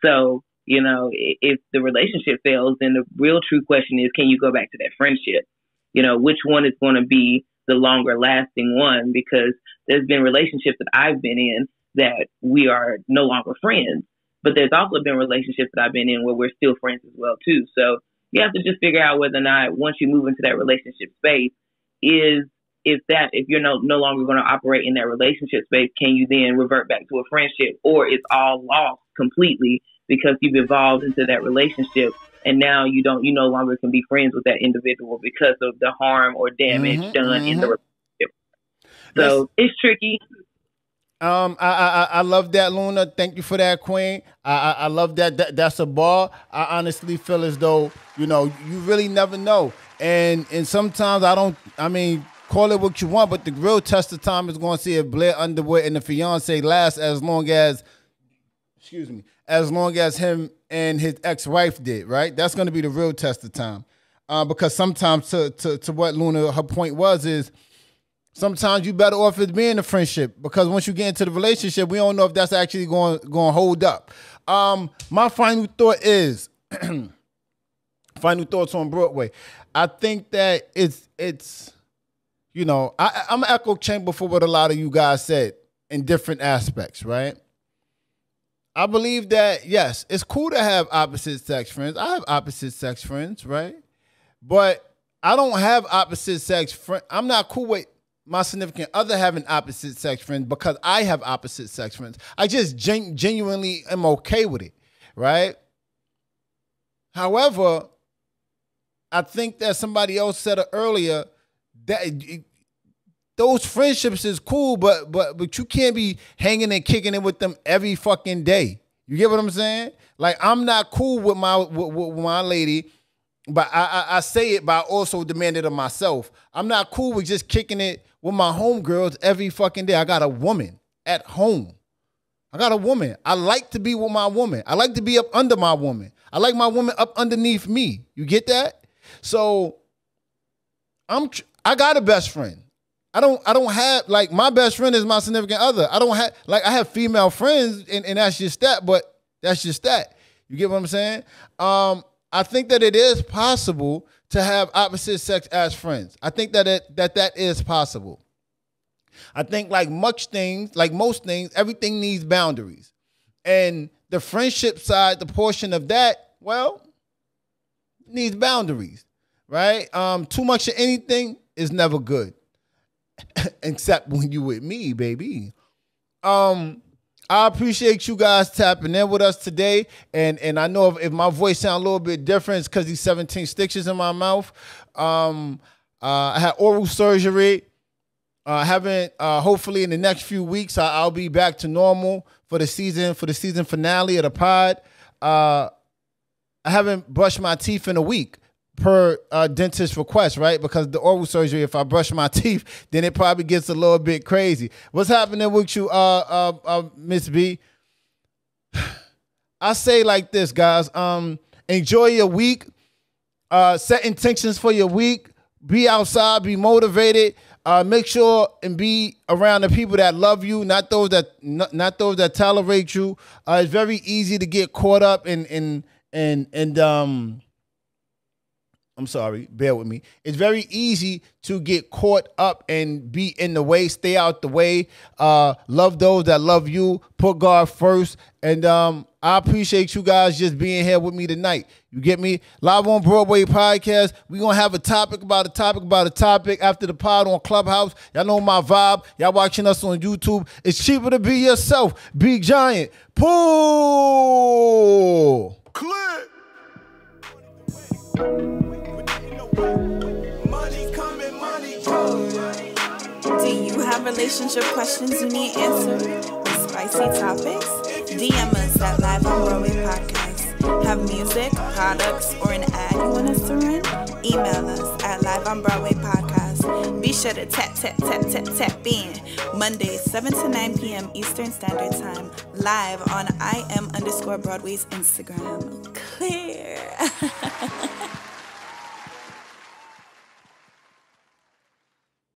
So, you know, if the relationship fails, then the real true question is, can you go back to that friendship? You know, which one is going to be the longer lasting one? Because there's been relationships that I've been in that we are no longer friends, but there's also been relationships that I've been in where we're still friends as well too. So you have to just figure out whether or not, once you move into that relationship space, if you're no longer going to operate in that relationship space, can you then revert back to a friendship, or it's all lost completely because you've evolved into that relationship and now you no longer can be friends with that individual because of the harm or damage done in the relationship. So yes. It's tricky. I love that, Luna. Thank you for that, Queen. I love that. That's a ball. I honestly feel as though, you know, you really never know. And sometimes call it what you want, but the real test of time is going to see if Blair Underwood and the fiance last as long as him and his ex-wife did, right? That's going to be the real test of time. Because sometimes to what Luna, her point was, is sometimes you better off it being a friendship, because once you get into the relationship, we don't know if that's actually going to hold up. My final thought is final thoughts on Broadway. I think that it's you know, I'm an echo chamber for what a lot of you guys said in different aspects, right? I believe that, yes, it's cool to have opposite sex friends. I have opposite sex friends, right? But I don't have opposite sex friends. I'm not cool with my significant other having opposite sex friends because I have opposite sex friends. I just genuinely am okay with it, right? However, I think that somebody else said it earlier, that those friendships is cool, but you can't be hanging and kicking it with them every fucking day. You get what I'm saying? Like, I'm not cool with my lady. But I say it, but I also demand it of myself. I'm not cool with just kicking it with my homegirls every fucking day. I got a woman at home. I got a woman. I like to be with my woman. I like to be up under my woman. I like my woman up underneath me. You get that? So I got a best friend. I don't have, like, my best friend is my significant other. I don't have, like, I have female friends and that's just that, but that's just that. You get what I'm saying? I think that it is possible to have opposite sex as friends. I think that that is possible. I think like most things, everything needs boundaries. And the friendship side, the portion of that, well, needs boundaries, right? Too much of anything is never good, except when you with me, baby. I appreciate you guys tapping in with us today. And I know if my voice sounds a little bit different, it's because these 17 stitches in my mouth. I had oral surgery. Hopefully in the next few weeks, I'll be back to normal for the season finale of the pod. I haven't brushed my teeth in a week per dentist request, right? Because the oral surgery, if I brush my teeth, then it probably gets a little bit crazy. What's happening with you, Miss B? I say like this, guys. Enjoy your week. Set intentions for your week. Be outside. Be motivated. Make sure and be around the people that love you, not those that tolerate you. It's very easy to get caught up in I'm sorry, bear with me. It's very easy to get caught up and be in the way, stay out the way. Love those that love you. Put God first. And I appreciate you guys just being here with me tonight. You get me? Live on Broadway podcast. We're going to have a topic about a topic about a topic after the pod on Clubhouse. Y'all know my vibe. Y'all watching us on YouTube. It's cheaper to be yourself. Be giant. Pull. Click. Money coming, money going. Do you have relationship questions you need answered? Spicy topics? DM us at Live on Broadway Podcast. Have music, products, or an ad you want us to run? Email us at Live on Broadway Podcast. Be sure to tap in Mondays 7 to 9 p.m. Eastern Standard Time, live on IM_Broadway's Instagram. Clear.